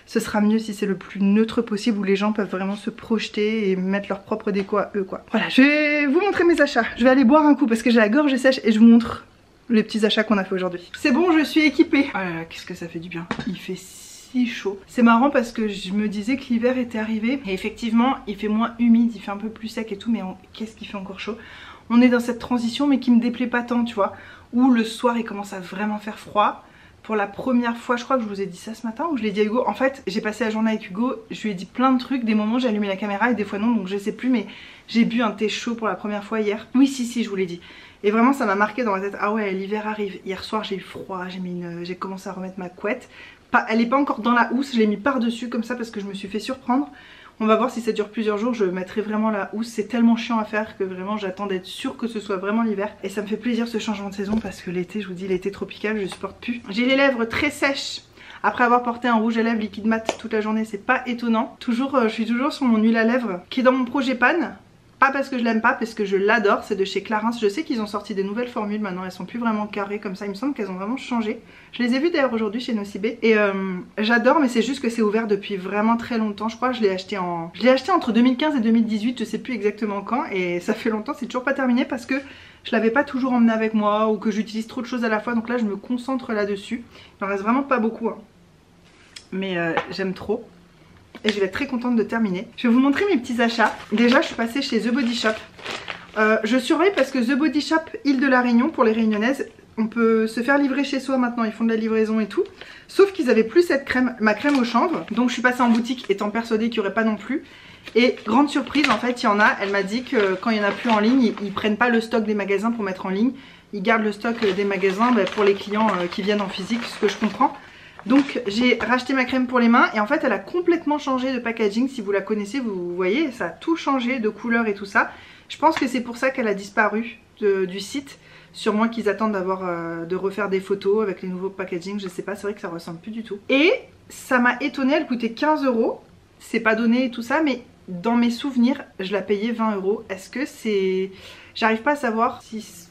ce sera mieux si c'est le plus neutre possible, où les gens peuvent vraiment se projeter et mettre leur propre déco à eux, quoi. Voilà, je vais vous montrer mes achats. Je vais aller boire un coup parce que j'ai la gorge sèche et je vous montre les petits achats qu'on a fait aujourd'hui. C'est bon, je suis équipée. Oh là là, qu'est-ce que ça fait du bien. Il fait si chaud. C'est marrant parce que je me disais que l'hiver était arrivé et effectivement il fait moins humide, il fait un peu plus sec et tout, mais qu'est-ce qu'il fait encore chaud. On est dans cette transition, mais qui me déplaît pas tant, tu vois, où le soir il commence à vraiment faire froid. Pour la première fois, je crois que je vous ai dit ça ce matin, ou je l'ai dit à Hugo. En fait, j'ai passé la journée avec Hugo, je lui ai dit plein de trucs. Des moments j'ai allumé la caméra et des fois non, donc je sais plus, mais j'ai bu un thé chaud pour la première fois hier. Oui, si, je vous l'ai dit. Et vraiment ça m'a marqué dans la tête, ah ouais, l'hiver arrive. Hier soir j'ai eu froid, j'ai commencé à remettre ma couette. pas, elle n'est pas encore dans la housse, je l'ai mis par-dessus comme ça parce que je me suis fait surprendre. On va voir si ça dure plusieurs jours, je mettrai vraiment la housse, c'est tellement chiant à faire que vraiment j'attends d'être sûre que ce soit vraiment l'hiver. Et ça me fait plaisir ce changement de saison parce que l'été, je vous dis, l'été tropical, je supporte plus. J'ai les lèvres très sèches. Après avoir porté un rouge à lèvres liquide mat toute la journée, c'est pas étonnant. Toujours, je suis toujours sur mon huile à lèvres qui est dans mon projet Pan. Pas parce que je l'aime pas, parce que je l'adore, c'est de chez Clarins. Je sais qu'ils ont sorti des nouvelles formules maintenant, elles sont plus vraiment carrées comme ça, il me semble qu'elles ont vraiment changé. Je les ai vues d'ailleurs aujourd'hui chez Nocibe et j'adore, mais c'est juste que c'est ouvert depuis vraiment très longtemps. Je crois que je l'ai acheté en... je l'ai acheté entre 2015 et 2018, je sais plus exactement quand, et ça fait longtemps, c'est toujours pas terminé parce que je l'avais pas toujours emmené avec moi ou que j'utilise trop de choses à la fois, donc là je me concentre là-dessus. Il en reste vraiment pas beaucoup, hein. Mais j'aime trop. Et je vais être très contente de terminer. Je vais vous montrer mes petits achats. Déjà, je suis passée chez The Body Shop. Je surveille parce que The Body Shop, île de la Réunion, pour les Réunionnaises, on peut se faire livrer chez soi maintenant. Ils font de la livraison et tout. Sauf qu'ils n'avaient plus cette crème, ma crème au chanvre. Donc je suis passée en boutique étant persuadée qu'il n'y aurait pas non plus. Et grande surprise, en fait, il y en a. Elle m'a dit que quand il n'y en a plus en ligne, ils ne prennent pas le stock des magasins pour mettre en ligne. Ils gardent le stock des magasins pour les clients qui viennent en physique, ce que je comprends. Donc j'ai racheté ma crème pour les mains et en fait elle a complètement changé de packaging. Si vous la connaissez, vous voyez, ça a tout changé de couleur et tout ça. Je pense que c'est pour ça qu'elle a disparu du site. Sûrement qu'ils attendent d'avoir de refaire des photos avec les nouveaux packaging, je sais pas, c'est vrai que ça ressemble plus du tout. Et ça m'a étonnée, elle coûtait 15 €, c'est pas donné et tout ça, mais dans mes souvenirs je la payais 20 €. Est-ce que c'est... j'arrive pas à savoir si...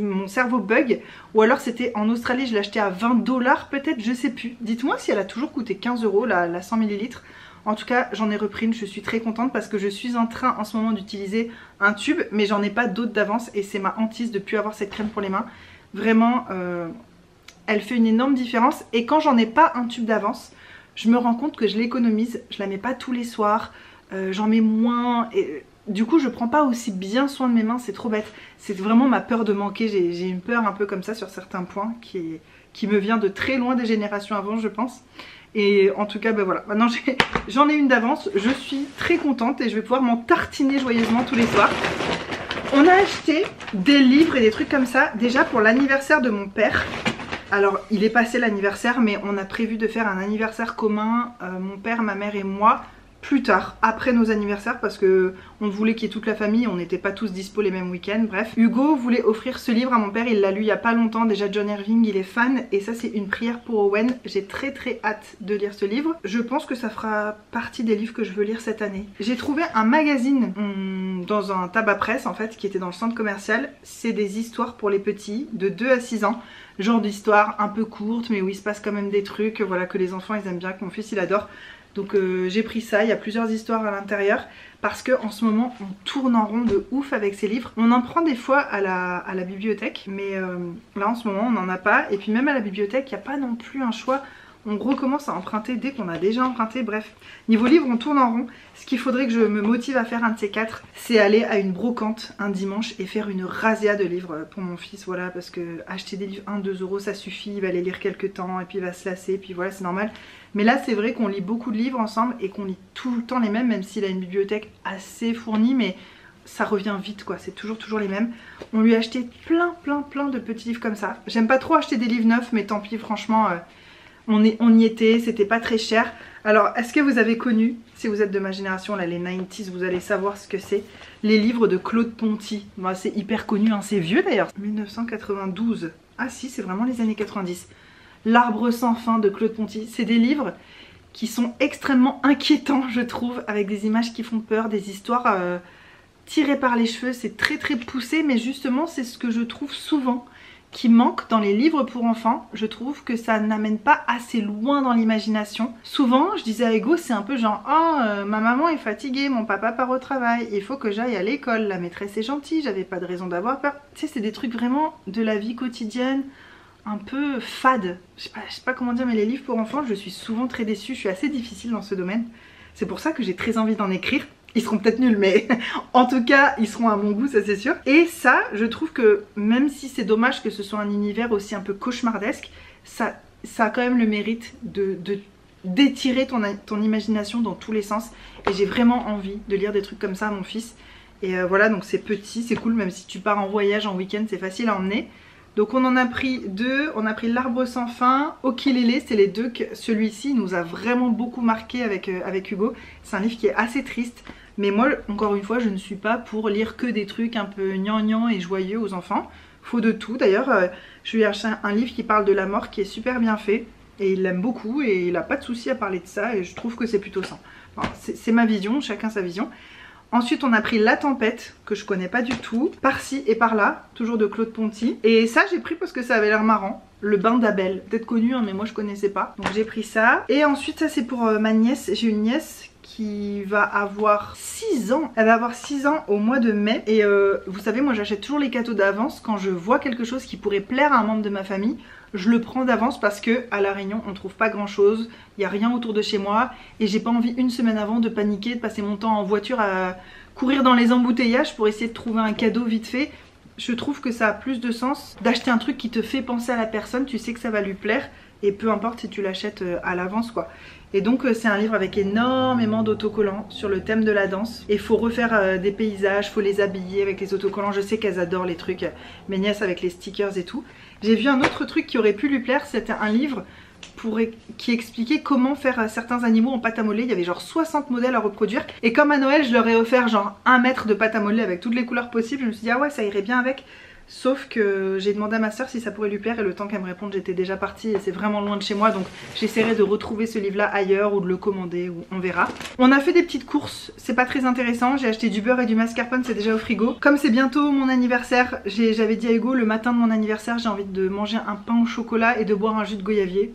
mon cerveau bug, ou alors c'était en Australie, je l'ai acheté à 20 $ peut-être, je sais plus. Dites-moi si elle a toujours coûté 15 € la 100 ml. En tout cas, j'en ai repris une, je suis très contente parce que je suis en train en ce moment d'utiliser un tube, mais j'en ai pas d'autres d'avance et c'est ma hantise de plus avoir cette crème pour les mains. Vraiment, elle fait une énorme différence et quand j'en ai pas un tube d'avance, je me rends compte que je l'économise, je la mets pas tous les soirs, j'en mets moins et... du coup je prends pas aussi bien soin de mes mains, c'est trop bête. C'est vraiment ma peur de manquer, j'ai une peur un peu comme ça sur certains points qui me vient de très loin des générations avant je pense. Et en tout cas ben voilà, maintenant j'en ai une d'avance, je suis très contente et je vais pouvoir m'en tartiner joyeusement tous les soirs. On a acheté des livres et des trucs comme ça déjà pour l'anniversaire de mon père. Alors il est passé l'anniversaire mais on a prévu de faire un anniversaire commun, mon père, ma mère et moi, plus tard, après nos anniversaires, parce que on voulait qu'il y ait toute la famille, on n'était pas tous dispo les mêmes week-ends, bref. Hugo voulait offrir ce livre à mon père, il l'a lu il n'y a pas longtemps, déjà John Irving, il est fan, et ça c'est Une prière pour Owen, j'ai très très hâte de lire ce livre. Je pense que ça fera partie des livres que je veux lire cette année. J'ai trouvé un magazine dans un tabac presse en fait, qui était dans le centre commercial, c'est des histoires pour les petits, de 2 à 6 ans. Genre d'histoire un peu courte, mais où il se passe quand même des trucs, voilà, que les enfants ils aiment bien, que mon fils il adore. Donc j'ai pris ça, il y a plusieurs histoires à l'intérieur parce que en ce moment on tourne en rond de ouf avec ces livres. On en prend des fois à la bibliothèque mais là en ce moment on n'en a pas et puis même à la bibliothèque il n'y a pas non plus un choix. On recommence à emprunter dès qu'on a déjà emprunté, bref. Niveau livre on tourne en rond. Ce qu'il faudrait que je me motive à faire un de ces quatre, c'est aller à une brocante un dimanche et faire une razzia de livres pour mon fils, voilà, parce que acheter des livres 1-2 € ça suffit, il va les lire quelques temps et puis il va se lasser et puis voilà, c'est normal. Mais là c'est vrai qu'on lit beaucoup de livres ensemble et qu'on lit tout le temps les mêmes, même s'il a une bibliothèque assez fournie, mais ça revient vite quoi, c'est toujours les mêmes. On lui a acheté plein de petits livres comme ça. J'aime pas trop acheter des livres neufs mais tant pis, franchement... On y était, c'était pas très cher. Alors, est-ce que vous avez connu, si vous êtes de ma génération, là, les 90s, vous allez savoir ce que c'est, les livres de Claude Ponti. Bon, c'est hyper connu, hein, c'est vieux d'ailleurs. 1992. Ah si, c'est vraiment les années 90. L'arbre sans fin de Claude Ponti. C'est des livres qui sont extrêmement inquiétants, je trouve, avec des images qui font peur, des histoires tirées par les cheveux. C'est très poussé, mais justement, c'est ce que je trouve souvent qui manque dans les livres pour enfants. Je trouve que ça n'amène pas assez loin dans l'imagination. Souvent, je disais à Hugo, c'est un peu genre « Oh, ma maman est fatiguée, mon papa part au travail, il faut que j'aille à l'école, la maîtresse est gentille, j'avais pas de raison d'avoir peur. » Tu sais, c'est des trucs vraiment de la vie quotidienne, un peu fade. Je sais pas comment dire, mais les livres pour enfants, je suis souvent très déçue, je suis assez difficile dans ce domaine. C'est pour ça que j'ai très envie d'en écrire. Ils seront peut-être nuls mais en tout cas ils seront à mon goût, ça c'est sûr. Et ça je trouve que même si c'est dommage que ce soit un univers aussi un peu cauchemardesque, ça a quand même le mérite de d'étirer ton imagination dans tous les sens. Et j'ai vraiment envie de lire des trucs comme ça à mon fils. Et voilà, donc c'est petit, c'est cool, même si tu pars en voyage en week-end c'est facile à emmener. Donc on en a pris deux, on a pris L'arbre sans fin, Okilélé, c'est les deux. Celui-ci nous a vraiment beaucoup marqué avec Hugo. C'est un livre qui est assez triste, mais moi encore une fois je ne suis pas pour lire que des trucs un peu gnangnan et joyeux aux enfants. Faut de tout. D'ailleurs je lui ai acheté un livre qui parle de la mort qui est super bien fait et il l'aime beaucoup et il n'a pas de souci à parler de ça et je trouve que c'est plutôt sain. Enfin, c'est ma vision, chacun sa vision. Ensuite on a pris La Tempête, que je connais pas du tout, Par-ci et par-là, toujours de Claude Ponti. Et ça j'ai pris parce que ça avait l'air marrant, Le bain d'Abel, peut-être connu hein, mais moi je connaissais pas. Donc j'ai pris ça. Et ensuite ça c'est pour ma nièce, j'ai une nièce qui va avoir 6 ans. Elle va avoir 6 ans au mois de mai. Et vous savez moi j'achète toujours les cadeaux d'avance. Quand je vois quelque chose qui pourrait plaire à un membre de ma famille, je le prends d'avance parce que à La Réunion on trouve pas grand chose, il n'y a rien autour de chez moi et j'ai pas envie une semaine avant de paniquer, de passer mon temps en voiture à courir dans les embouteillages pour essayer de trouver un cadeau vite fait. Je trouve que ça a plus de sens d'acheter un truc qui te fait penser à la personne, tu sais que ça va lui plaire et peu importe si tu l'achètes à l'avance quoi. Et donc c'est un livre avec énormément d'autocollants sur le thème de la danse. Et faut refaire des paysages, faut les habiller avec les autocollants. Je sais qu'elles adorent les trucs, mes nièces avec les stickers et tout. J'ai vu un autre truc qui aurait pu lui plaire, c'était un livre qui expliquait comment faire certains animaux en pâte à modeler. Il y avait genre 60 modèles à reproduire. Et comme à Noël je leur ai offert genre 1 mètre de pâte à modeler avec toutes les couleurs possibles, je me suis dit ah ouais ça irait bien avec. Sauf que j'ai demandé à ma soeur si ça pourrait lui plaire et le temps qu'elle me réponde j'étais déjà partie et c'est vraiment loin de chez moi, donc j'essaierai de retrouver ce livre là ailleurs ou de le commander, ou on verra. On a fait des petites courses, c'est pas très intéressant, j'ai acheté du beurre et du mascarpone, c'est déjà au frigo. Comme c'est bientôt mon anniversaire, j'avais dit à Hugo le matin de mon anniversaire j'ai envie de manger un pain au chocolat et de boire un jus de goyavier.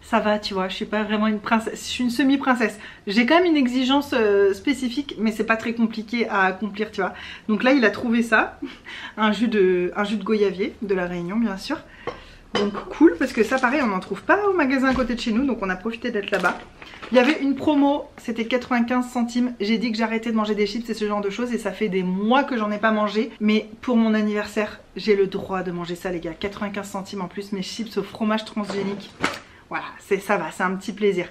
Ça va tu vois, je suis pas vraiment une princesse, je suis une semi-princesse. J'ai quand même une exigence spécifique mais c'est pas très compliqué à accomplir tu vois. Donc là il a trouvé ça, un jus de goyavier de La Réunion bien sûr. Donc cool parce que ça pareil on n'en trouve pas au magasin à côté de chez nous donc on a profité d'être là-bas. Il y avait une promo, c'était 95 centimes, j'ai dit que j'arrêtais de manger des chips et ce genre de choses et ça fait des mois que j'en ai pas mangé. Mais pour mon anniversaire j'ai le droit de manger ça les gars, 95 centimes en plus mes chips au fromage transgénique. Voilà, ça va, c'est un petit plaisir.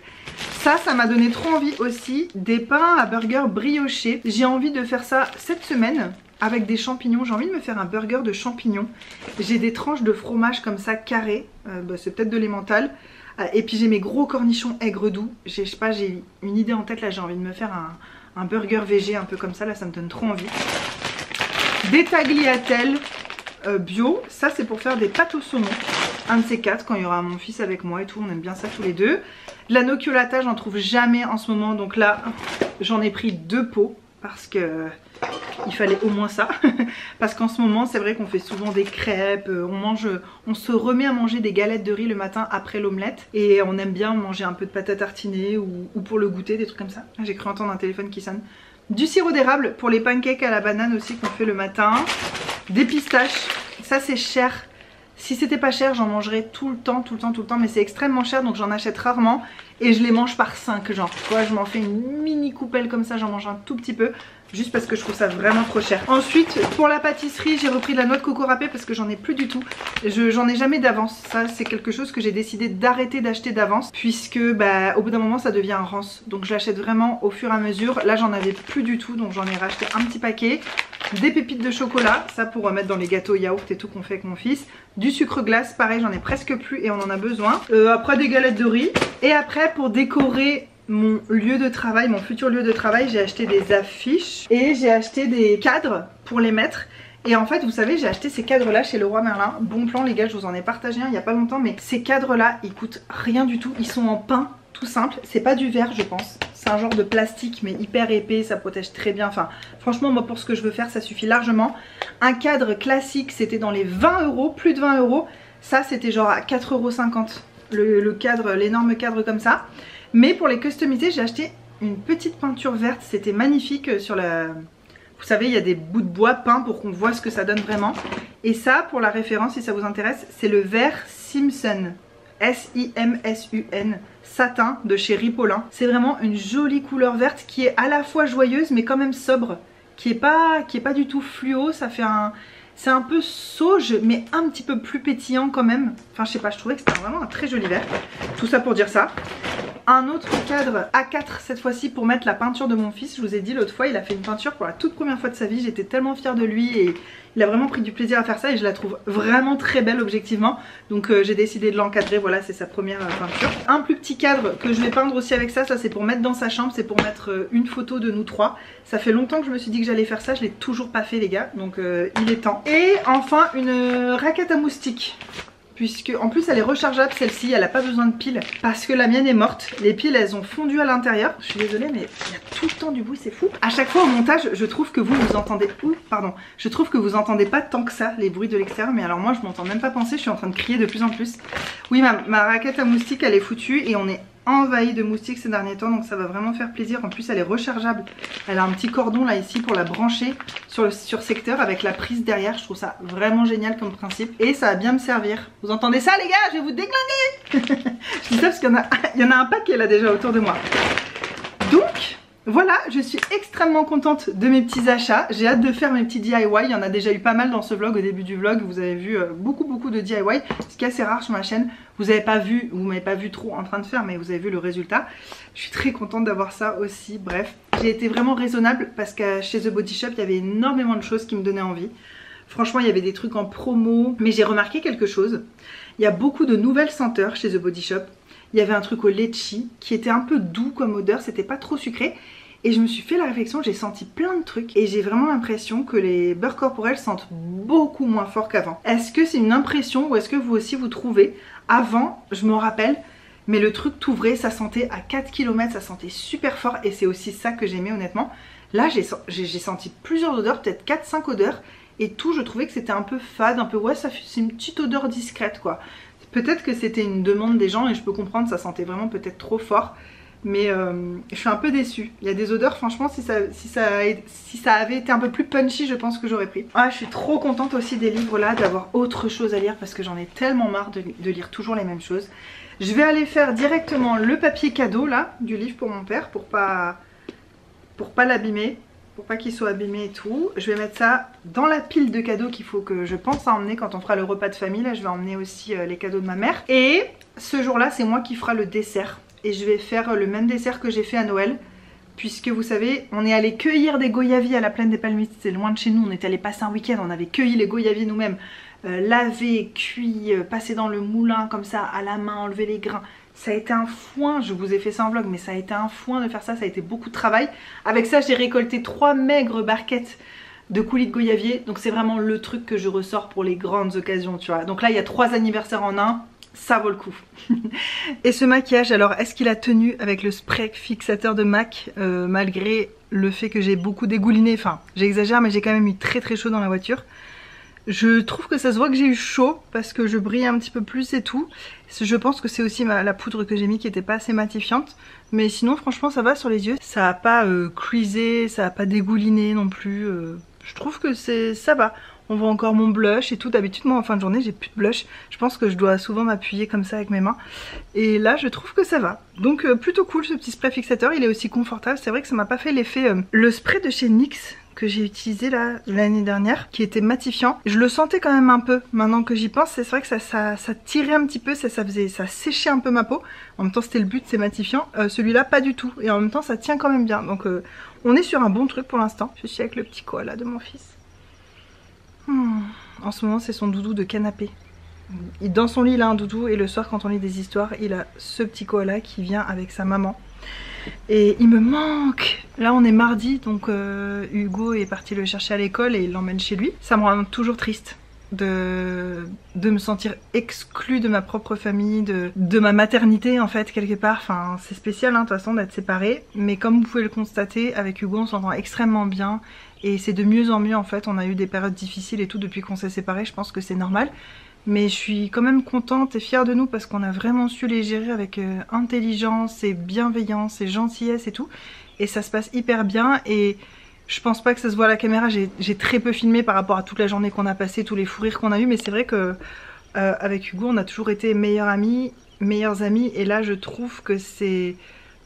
Ça m'a donné trop envie aussi, des pains à burger briochés. J'ai envie de faire ça cette semaine avec des champignons. J'ai envie de me faire un burger de champignons. J'ai des tranches de fromage comme ça, carrées. C'est peut-être de l'emmental. Et puis j'ai mes gros cornichons aigres doux. Je sais pas, j'ai une idée en tête là, j'ai envie de me faire un burger végé un peu comme ça. Là, ça me donne trop envie. Des tagliatelles bio. Ça, c'est pour faire des pâtes au saumon. Un de ces quatre, quand il y aura mon fils avec moi et tout, on aime bien ça tous les deux. De la nocciolata, j'en trouve jamais en ce moment, donc là, j'en ai pris 2 pots parce que il fallait au moins ça. Parce qu'en ce moment, c'est vrai qu'on fait souvent des crêpes, on se remet à manger des galettes de riz le matin après l'omelette et on aime bien manger un peu de pâte à tartiner ou pour le goûter, des trucs comme ça. J'ai cru entendre un téléphone qui sonne. Du sirop d'érable pour les pancakes à la banane aussi qu'on fait le matin. Des pistaches, ça c'est cher. Si c'était pas cher, j'en mangerais tout le temps, mais c'est extrêmement cher donc j'en achète rarement et je les mange par 5 genre. Quoi, je m'en fais une mini coupelle comme ça, j'en mange un tout petit peu juste parce que je trouve ça vraiment trop cher. Ensuite, pour la pâtisserie, j'ai repris de la noix de coco râpée parce que j'en ai plus du tout. J'en ai jamais d'avance. Ça, c'est quelque chose que j'ai décidé d'arrêter d'acheter d'avance puisque bah au bout d'un moment ça devient un rance. Donc je l'achète vraiment au fur et à mesure. Là, j'en avais plus du tout donc j'en ai racheté un petit paquet. Des pépites de chocolat, ça pour mettre dans les gâteaux yaourts et tout qu'on fait avec mon fils. Du sucre glace, pareil, j'en ai presque plus et on en a besoin. Après des galettes de riz et après pour décorer mon lieu de travail, mon futur lieu de travail, j'ai acheté des affiches et j'ai acheté des cadres pour les mettre. Et en fait vous savez j'ai acheté ces cadres là chez Leroy Merlin. Bon plan les gars, je vous en ai partagé un il n'y a pas longtemps, mais ces cadres là ils coûtent rien du tout, ils sont en pain tout simple, c'est pas du verre je pense, c'est un genre de plastique mais hyper épais, ça protège très bien, enfin franchement moi pour ce que je veux faire ça suffit largement. Un cadre classique c'était dans les 20 €, plus de 20 €, ça c'était genre à 4,50 € le cadre, l'énorme cadre comme ça. Mais pour les customiser, j'ai acheté une petite peinture verte. C'était magnifique sur la... Vous savez, il y a des bouts de bois peints pour qu'on voit ce que ça donne vraiment. Et ça, pour la référence, si ça vous intéresse, c'est le vert Simpson. S-I-M-S-U-N. Satin de chez Ripollin. C'est vraiment une jolie couleur verte qui est à la fois joyeuse mais quand même sobre. Qui est pas du tout fluo. Ça fait un... C'est un peu sauge, mais un petit peu plus pétillant quand même. Enfin, je sais pas, je trouvais que c'était vraiment un très joli vert. Tout ça pour dire ça. un autre cadre A4 cette fois-ci pour mettre la peinture de mon fils. Je vous ai dit l'autre fois, il a fait une peinture pour la toute première fois de sa vie. J'étais tellement fière de lui et il a vraiment pris du plaisir à faire ça et je la trouve vraiment très belle objectivement. Donc j'ai décidé de l'encadrer, voilà, c'est sa première peinture. Un plus petit cadre que je vais peindre aussi avec ça, ça c'est pour mettre dans sa chambre, c'est pour mettre une photo de nous trois. Ça fait longtemps que je me suis dit que j'allais faire ça, je l'ai toujours pas fait les gars, donc il est temps. Et enfin une raquette à moustiques. Puisque en plus elle est rechargeable celle-ci, elle n'a pas besoin de piles parce que la mienne est morte. Les piles elles ont fondu à l'intérieur. Je suis désolée mais il y a tout le temps du bruit, c'est fou. À chaque fois au montage je trouve que vous entendez... Ouh, pardon. Je trouve que vous entendez pas tant que ça les bruits de l'extérieur. Mais alors moi je m'entends même pas penser, je suis en train de crier de plus en plus. Oui ma raquette à moustiques elle est foutue et on est envahi de moustiques ces derniers temps, donc ça va vraiment faire plaisir. En plus elle est rechargeable, elle a un petit cordon là ici pour la brancher sur secteur avec la prise derrière. Je trouve ça vraiment génial comme principe et ça va bien me servir. Vous entendez ça les gars, je vais vous déglinguer. Je dis ça parce qu'il y en a un paquet là déjà autour de moi. Donc voilà, je suis extrêmement contente de mes petits achats. J'ai hâte de faire mes petits DIY. Il y en a déjà eu pas mal dans ce vlog. Au début du vlog, vous avez vu beaucoup de DIY. Ce qui est assez rare sur ma chaîne. Vous n'avez pas vu, vous m'avez pas vu trop en train de faire, mais vous avez vu le résultat. Je suis très contente d'avoir ça aussi. Bref, j'ai été vraiment raisonnable parce que chez The Body Shop, il y avait énormément de choses qui me donnaient envie. Franchement, il y avait des trucs en promo. Mais j'ai remarqué quelque chose. Il y a beaucoup de nouvelles senteurs chez The Body Shop. Il y avait un truc au litchi qui était un peu doux comme odeur, c'était pas trop sucré. Et je me suis fait la réflexion, j'ai senti plein de trucs et j'ai vraiment l'impression que les beurres corporels sentent beaucoup moins fort qu'avant. Est-ce que c'est une impression ou est-ce que vous aussi vous trouvez? Avant, je m'en rappelle, mais le truc tout vrai, ça sentait à 4 km, ça sentait super fort et c'est aussi ça que j'aimais honnêtement. Là, j'ai senti plusieurs odeurs, peut-être 4-5 odeurs et tout, je trouvais que c'était un peu fade, un peu ouais, ça c'est une petite odeur discrète quoi. Peut-être que c'était une demande des gens et je peux comprendre, ça sentait vraiment peut-être trop fort. Mais je suis un peu déçue. Il y a des odeurs, franchement, si ça avait été un peu plus punchy, je pense que j'aurais pris. Ah, je suis trop contente aussi des livres là, d'avoir autre chose à lire parce que j'en ai tellement marre de lire toujours les mêmes choses. Je vais aller faire directement le papier cadeau là, du livre pour mon père, pour pas l'abîmer. Pour pas qu'il soit abîmé et tout. Je vais mettre ça dans la pile de cadeaux qu'il faut que je pense à emmener quand on fera le repas de famille. Là je vais emmener aussi les cadeaux de ma mère. Et ce jour là c'est moi qui fera le dessert. Et je vais faire le même dessert que j'ai fait à Noël. Puisque vous savez on est allé cueillir des goyavis à la Plaine des Palmistes. C'est loin de chez nous, on est allé passer un week-end. On avait cueilli les goyavis nous-mêmes. Lavé, cuit, passé dans le moulin comme ça à la main, enlever les grains. Ça a été un foin, je vous ai fait ça en vlog, mais ça a été un foin de faire ça, ça a été beaucoup de travail. Avec ça, j'ai récolté 3 maigres barquettes de coulis de goyavier. Donc c'est vraiment le truc que je ressors pour les grandes occasions, tu vois. Donc là, il y a 3 anniversaires en un, ça vaut le coup. Et ce maquillage, alors, est-ce qu'il a tenu avec le spray fixateur de MAC, malgré le fait que j'ai beaucoup dégouliné? Enfin, j'exagère, mais j'ai quand même eu très chaud dans la voiture. Je trouve que ça se voit que j'ai eu chaud parce que je brille un petit peu plus et tout. Je pense que c'est aussi la poudre que j'ai mis qui n'était pas assez matifiante. Mais sinon franchement ça va sur les yeux. Ça n'a pas creasé, ça n'a pas dégouliné non plus. Je trouve que ça va. On voit encore mon blush et tout. D'habitude moi en fin de journée j'ai plus de blush. Je pense que je dois souvent m'appuyer comme ça avec mes mains. Et là je trouve que ça va. Donc plutôt cool ce petit spray fixateur. Il est aussi confortable. C'est vrai que ça m'a pas fait l'effet... Le spray de chez NYX... que j'ai utilisé là l'année dernière qui était matifiant, je le sentais quand même un peu maintenant que j'y pense, c'est vrai que ça tirait un petit peu, ça séchait un peu ma peau, en même temps c'était le but, c'est matifiant. Celui-là pas du tout et en même temps ça tient quand même bien, donc on est sur un bon truc pour l'instant. Je suis avec le petit koala de mon fils. En ce moment c'est son doudou de canapé. Dans son lit il a un doudou et le soir quand on lit des histoires il a ce petit koala qui vient avec sa maman. Et il me manque. Là on est mardi donc Hugo est parti le chercher à l'école et il l'emmène chez lui. Ça me rend toujours triste de me sentir exclue de ma propre famille, de ma maternité en fait quelque part. Enfin c'est spécial hein, de toute façon d'être séparés. Mais comme vous pouvez le constater avec Hugo on s'entend extrêmement bien. Et c'est de mieux en mieux en fait. On a eu des périodes difficiles et tout depuis qu'on s'est séparés. Je pense que c'est normal. Mais je suis quand même contente et fière de nous parce qu'on a vraiment su les gérer avec intelligence et bienveillance et gentillesse et tout. Et ça se passe hyper bien et je pense pas que ça se voit à la caméra. J'ai très peu filmé par rapport à toute la journée qu'on a passée, tous les fous rires qu'on a eu. Mais c'est vrai que avec Hugo, on a toujours été meilleurs amis. Et là, je trouve que c'est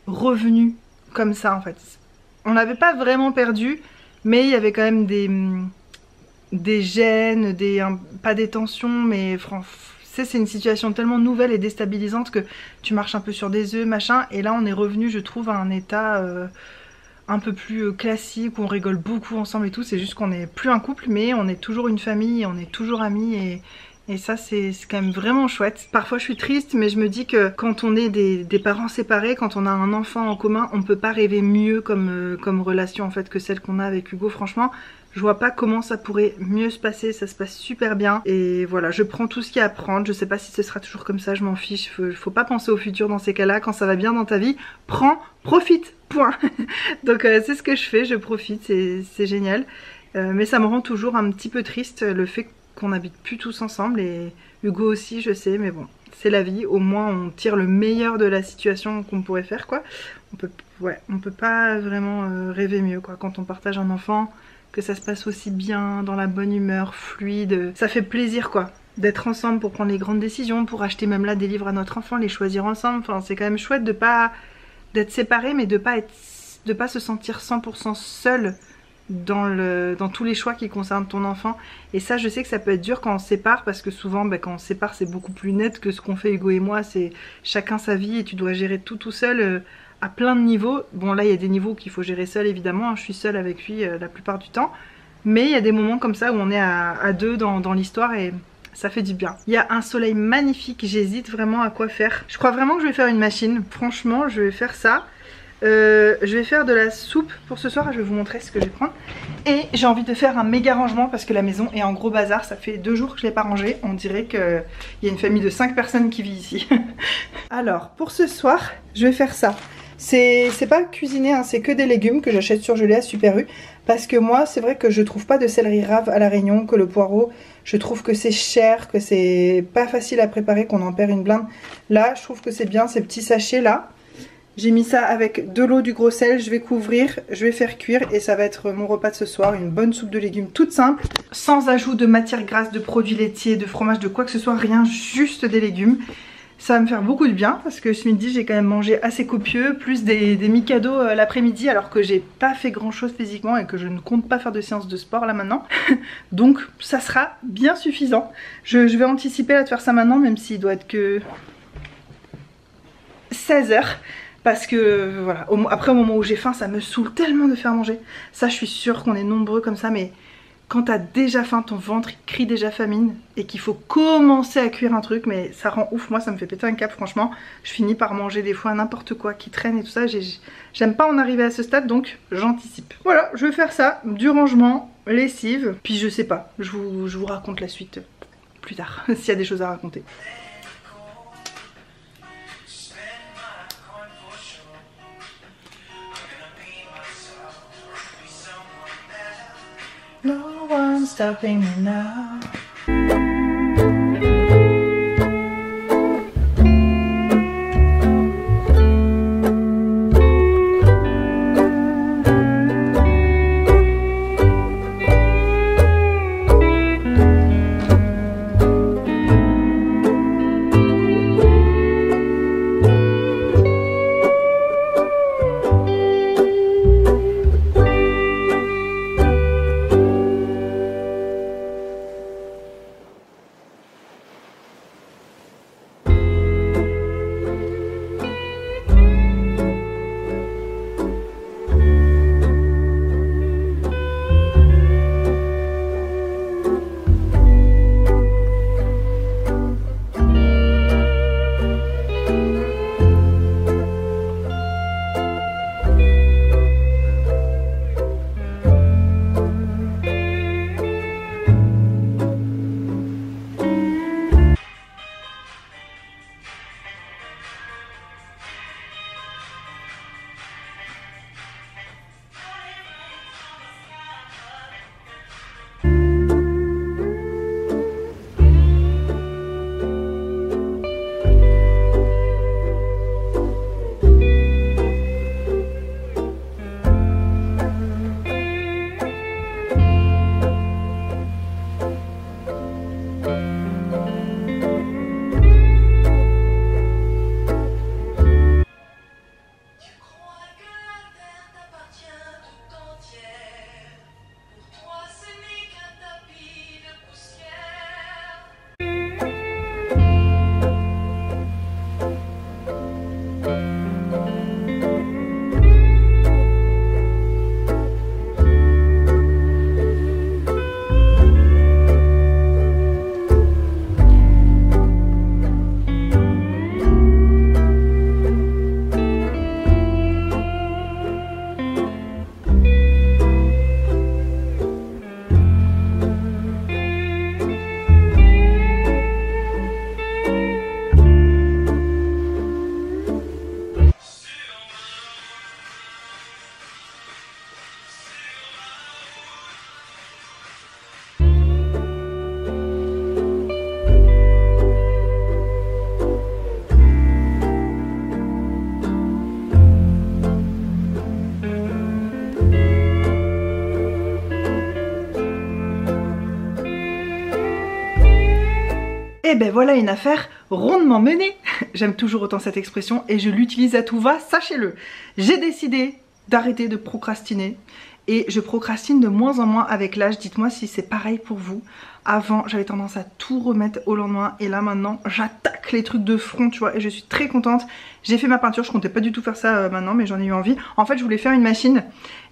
revenu comme ça en fait. On l'avait pas vraiment perdu, mais il y avait quand même des gênes, pas des tensions, mais c'est une situation tellement nouvelle et déstabilisante que tu marches un peu sur des œufs, machin. Et là, on est revenu, je trouve, à un état un peu plus classique, où on rigole beaucoup ensemble et tout. C'est juste qu'on n'est plus un couple, mais on est toujours une famille, on est toujours amis et ça, c'est quand même vraiment chouette. Parfois, je suis triste, mais je me dis que quand on est des parents séparés, quand on a un enfant en commun, on peut pas rêver mieux comme relation, en fait, que celle qu'on a avec Hugo. Franchement, je vois pas comment ça pourrait mieux se passer, ça se passe super bien. Et voilà, je prends tout ce qu'il y a à prendre. Je sais pas si ce sera toujours comme ça, je m'en fiche. Faut pas penser au futur dans ces cas-là. Quand ça va bien dans ta vie, prends, profite, point. Donc c'est ce que je fais, je profite, c'est génial. Mais ça me rend toujours un petit peu triste, le fait qu'on n'habite plus tous ensemble. Et Hugo aussi, je sais, mais bon, c'est la vie. Au moins, on tire le meilleur de la situation qu'on pourrait faire, quoi. On peut pas vraiment rêver mieux, quoi. Quand on partage un enfant, que ça se passe aussi bien, dans la bonne humeur, fluide. Ça fait plaisir, quoi, d'être ensemble pour prendre les grandes décisions, pour acheter même là des livres à notre enfant, les choisir ensemble. Enfin, c'est quand même chouette de pas d'être séparés, mais de pas se sentir 100% seul dans tous les choix qui concernent ton enfant. Et ça, je sais que ça peut être dur quand on se sépare, parce que souvent, bah, quand on se sépare, c'est beaucoup plus net que ce qu'on fait Hugo et moi. C'est chacun sa vie et tu dois gérer tout seul. À plein de niveaux. Bon, là il y a des niveaux qu'il faut gérer seul, évidemment, hein, je suis seule avec lui la plupart du temps, mais il y a des moments comme ça où on est à deux dans l'histoire et ça fait du bien. Il y a un soleil magnifique, j'hésite vraiment à quoi faire. Je crois vraiment que je vais faire une machine, franchement je vais faire ça. Je vais faire de la soupe pour ce soir, je vais vous montrer ce que je vais prendre. Et j'ai envie de faire un méga rangement parce que la maison est en gros bazar, ça fait 2 jours que je l'ai pas rangée. On dirait qu'il y a une famille de 5 personnes qui vit ici. Alors pour ce soir, je vais faire ça. C'est pas cuisiné, hein, c'est que des légumes que j'achète surgelés à Super U. Parce que moi, c'est vrai que je trouve pas de céleri rave à La Réunion, que le poireau, je trouve que c'est cher, que c'est pas facile à préparer, qu'on en perd une blinde. Là, je trouve que c'est bien, ces petits sachets là. J'ai mis ça avec de l'eau, du gros sel, je vais couvrir, je vais faire cuire et ça va être mon repas de ce soir. Une bonne soupe de légumes toute simple, sans ajout de matière grasse, de produits laitiers, de fromage, de quoi que ce soit, rien, juste des légumes. Ça va me faire beaucoup de bien parce que ce midi j'ai quand même mangé assez copieux, plus des Mikado l'après-midi, alors que j'ai pas fait grand chose physiquement et que je ne compte pas faire de séance de sport là maintenant. Donc ça sera bien suffisant. Je vais anticiper là de faire ça maintenant, même s'il doit être que 16 h. Parce que voilà, après au moment où j'ai faim, ça me saoule tellement de faire manger. Ça, je suis sûre qu'on est nombreux comme ça, mais quand t'as déjà faim, ton ventre il crie déjà famine et qu'il faut commencer à cuire un truc, mais ça rend ouf. Moi, ça me fait péter un câble, franchement. Je finis par manger des fois n'importe quoi qui traîne et tout ça. J'aime pas en arriver à ce stade, donc j'anticipe. Voilà, je vais faire ça, du rangement, lessive, puis je sais pas, je vous raconte la suite plus tard, s'il y a des choses à raconter. No one's stopping me now. Eh ben voilà une affaire rondement menée. J'aime toujours autant cette expression et je l'utilise à tout va, sachez-le. J'ai décidé d'arrêter de procrastiner et je procrastine de moins en moins avec l'âge. Dites-moi si c'est pareil pour vous. Avant, j'avais tendance à tout remettre au lendemain et là maintenant, j'attaque les trucs de front, tu vois, et je suis très contente. J'ai fait ma peinture, je comptais pas du tout faire ça maintenant, mais j'en ai eu envie. En fait, je voulais faire une machine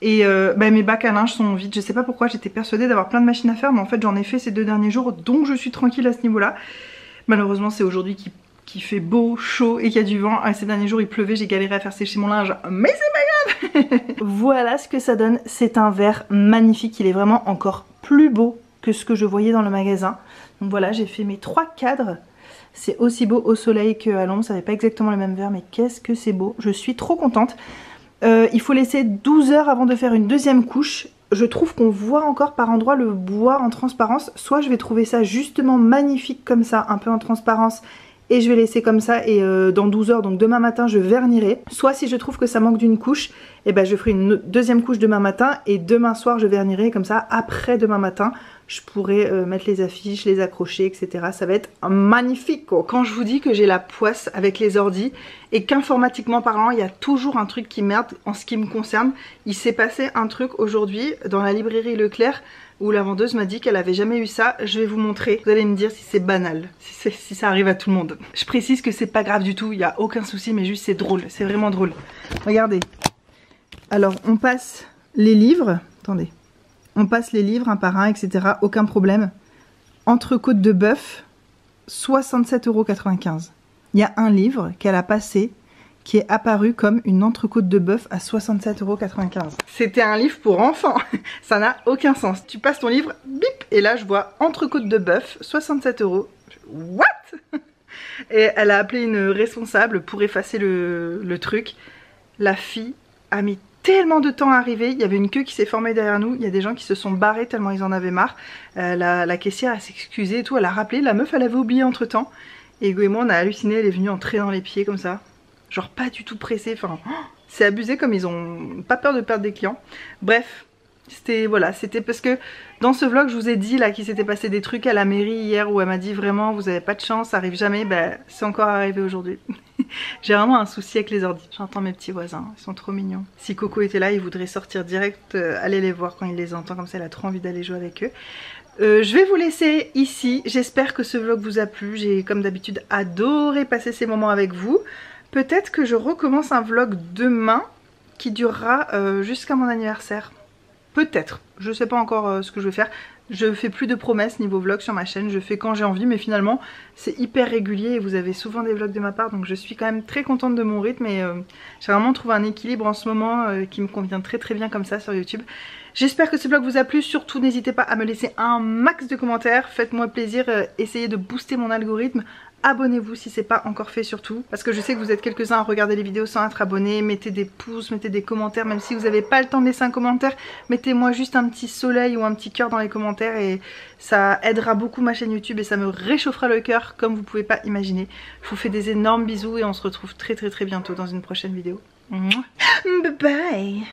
et mes bacs à linge sont vides. Je sais pas pourquoi, j'étais persuadée d'avoir plein de machines à faire, mais en fait, j'en ai fait ces 2 derniers jours, donc je suis tranquille à ce niveau-là. Malheureusement, c'est aujourd'hui qui fait beau, chaud et qu'il y a du vent. Ces derniers jours, il pleuvait, j'ai galéré à faire sécher mon linge, mais c'est pas grave. Voilà ce que ça donne. C'est un verre magnifique, il est vraiment encore plus beau que ce que je voyais dans le magasin. Donc voilà, j'ai fait mes 3 cadres. C'est aussi beau au soleil qu'à l'ombre. Ça n'avait pas exactement le même verre, mais qu'est-ce que c'est beau. Je suis trop contente. Il faut laisser 12 heures avant de faire une 2e couche. Je trouve qu'on voit encore par endroits le bois en transparence. Soit je vais trouver ça justement magnifique comme ça, un peu en transparence, et je vais laisser comme ça et dans 12 heures, donc demain matin, je vernirai. Soit si je trouve que ça manque d'une couche, et ben je ferai une 2e couche demain matin et demain soir je vernirai. Comme ça, après demain matin, je pourrais mettre les affiches, les accrocher, etc. Ça va être magnifique. Quand je vous dis que j'ai la poisse avec les ordis et qu'informatiquement parlant, il y a toujours un truc qui merde en ce qui me concerne. Il s'est passé un truc aujourd'hui dans la librairie Leclerc où la vendeuse m'a dit qu'elle avait jamais eu ça. Je vais vous montrer, vous allez me dire si c'est banal, si ça arrive à tout le monde. Je précise que c'est pas grave du tout, il n'y a aucun souci, mais juste c'est drôle, c'est vraiment drôle. Regardez, alors on passe les livres, attendez, on passe les livres un par un, etc, aucun problème. Entrecôte de bœuf, 67,95 €. Il y a un livre qu'elle a passé qui est apparu comme une entrecôte de bœuf à 67,95 €. C'était un livre pour enfants, ça n'a aucun sens. Tu passes ton livre, bip, et là je vois entrecôte de bœuf, 67 €. What? Et elle a appelé une responsable pour effacer le truc. La fille a mis tellement de temps à arriver, il y avait une queue qui s'est formée derrière nous, il y a des gens qui se sont barrés tellement ils en avaient marre. La caissière a s'excusé et tout, elle a rappelé, la meuf elle avait oublié entre temps. Et Hugo et moi on a halluciné, elle est venue entrer dans les pieds comme ça. Genre pas du tout pressé, enfin c'est abusé comme ils ont pas peur de perdre des clients. Bref, c'était voilà, c'était parce que dans ce vlog je vous ai dit là qu'il s'était passé des trucs à la mairie hier où elle m'a dit vraiment vous avez pas de chance, ça arrive jamais, ben c'est encore arrivé aujourd'hui. J'ai vraiment un souci avec les ordi. J'entends mes petits voisins, ils sont trop mignons. Si Coco était là, il voudrait sortir direct, aller les voir quand il les entend, comme ça elle a trop envie d'aller jouer avec eux. Je vais vous laisser ici, j'espère que ce vlog vous a plu, j'ai comme d'habitude adoré passer ces moments avec vous. Peut-être que je recommence un vlog demain qui durera jusqu'à mon anniversaire. Peut-être, je sais pas encore ce que je vais faire. Je fais plus de promesses niveau vlog sur ma chaîne, je fais quand j'ai envie, mais finalement c'est hyper régulier et vous avez souvent des vlogs de ma part, donc je suis quand même très contente de mon rythme et j'ai vraiment trouvé un équilibre en ce moment qui me convient très très bien comme ça sur YouTube. J'espère que ce vlog vous a plu, surtout n'hésitez pas à me laisser un max de commentaires, faites-moi plaisir, essayez de booster mon algorithme. Abonnez-vous si c'est pas encore fait surtout, parce que je sais que vous êtes quelques-uns à regarder les vidéos sans être abonnés. Mettez des pouces, mettez des commentaires, même si vous n'avez pas le temps de laisser un commentaire, mettez-moi juste un petit soleil ou un petit cœur dans les commentaires et ça aidera beaucoup ma chaîne YouTube et ça me réchauffera le cœur comme vous pouvez pas imaginer. Je vous fais des énormes bisous et on se retrouve très très bientôt dans une prochaine vidéo. Mouah. Bye bye.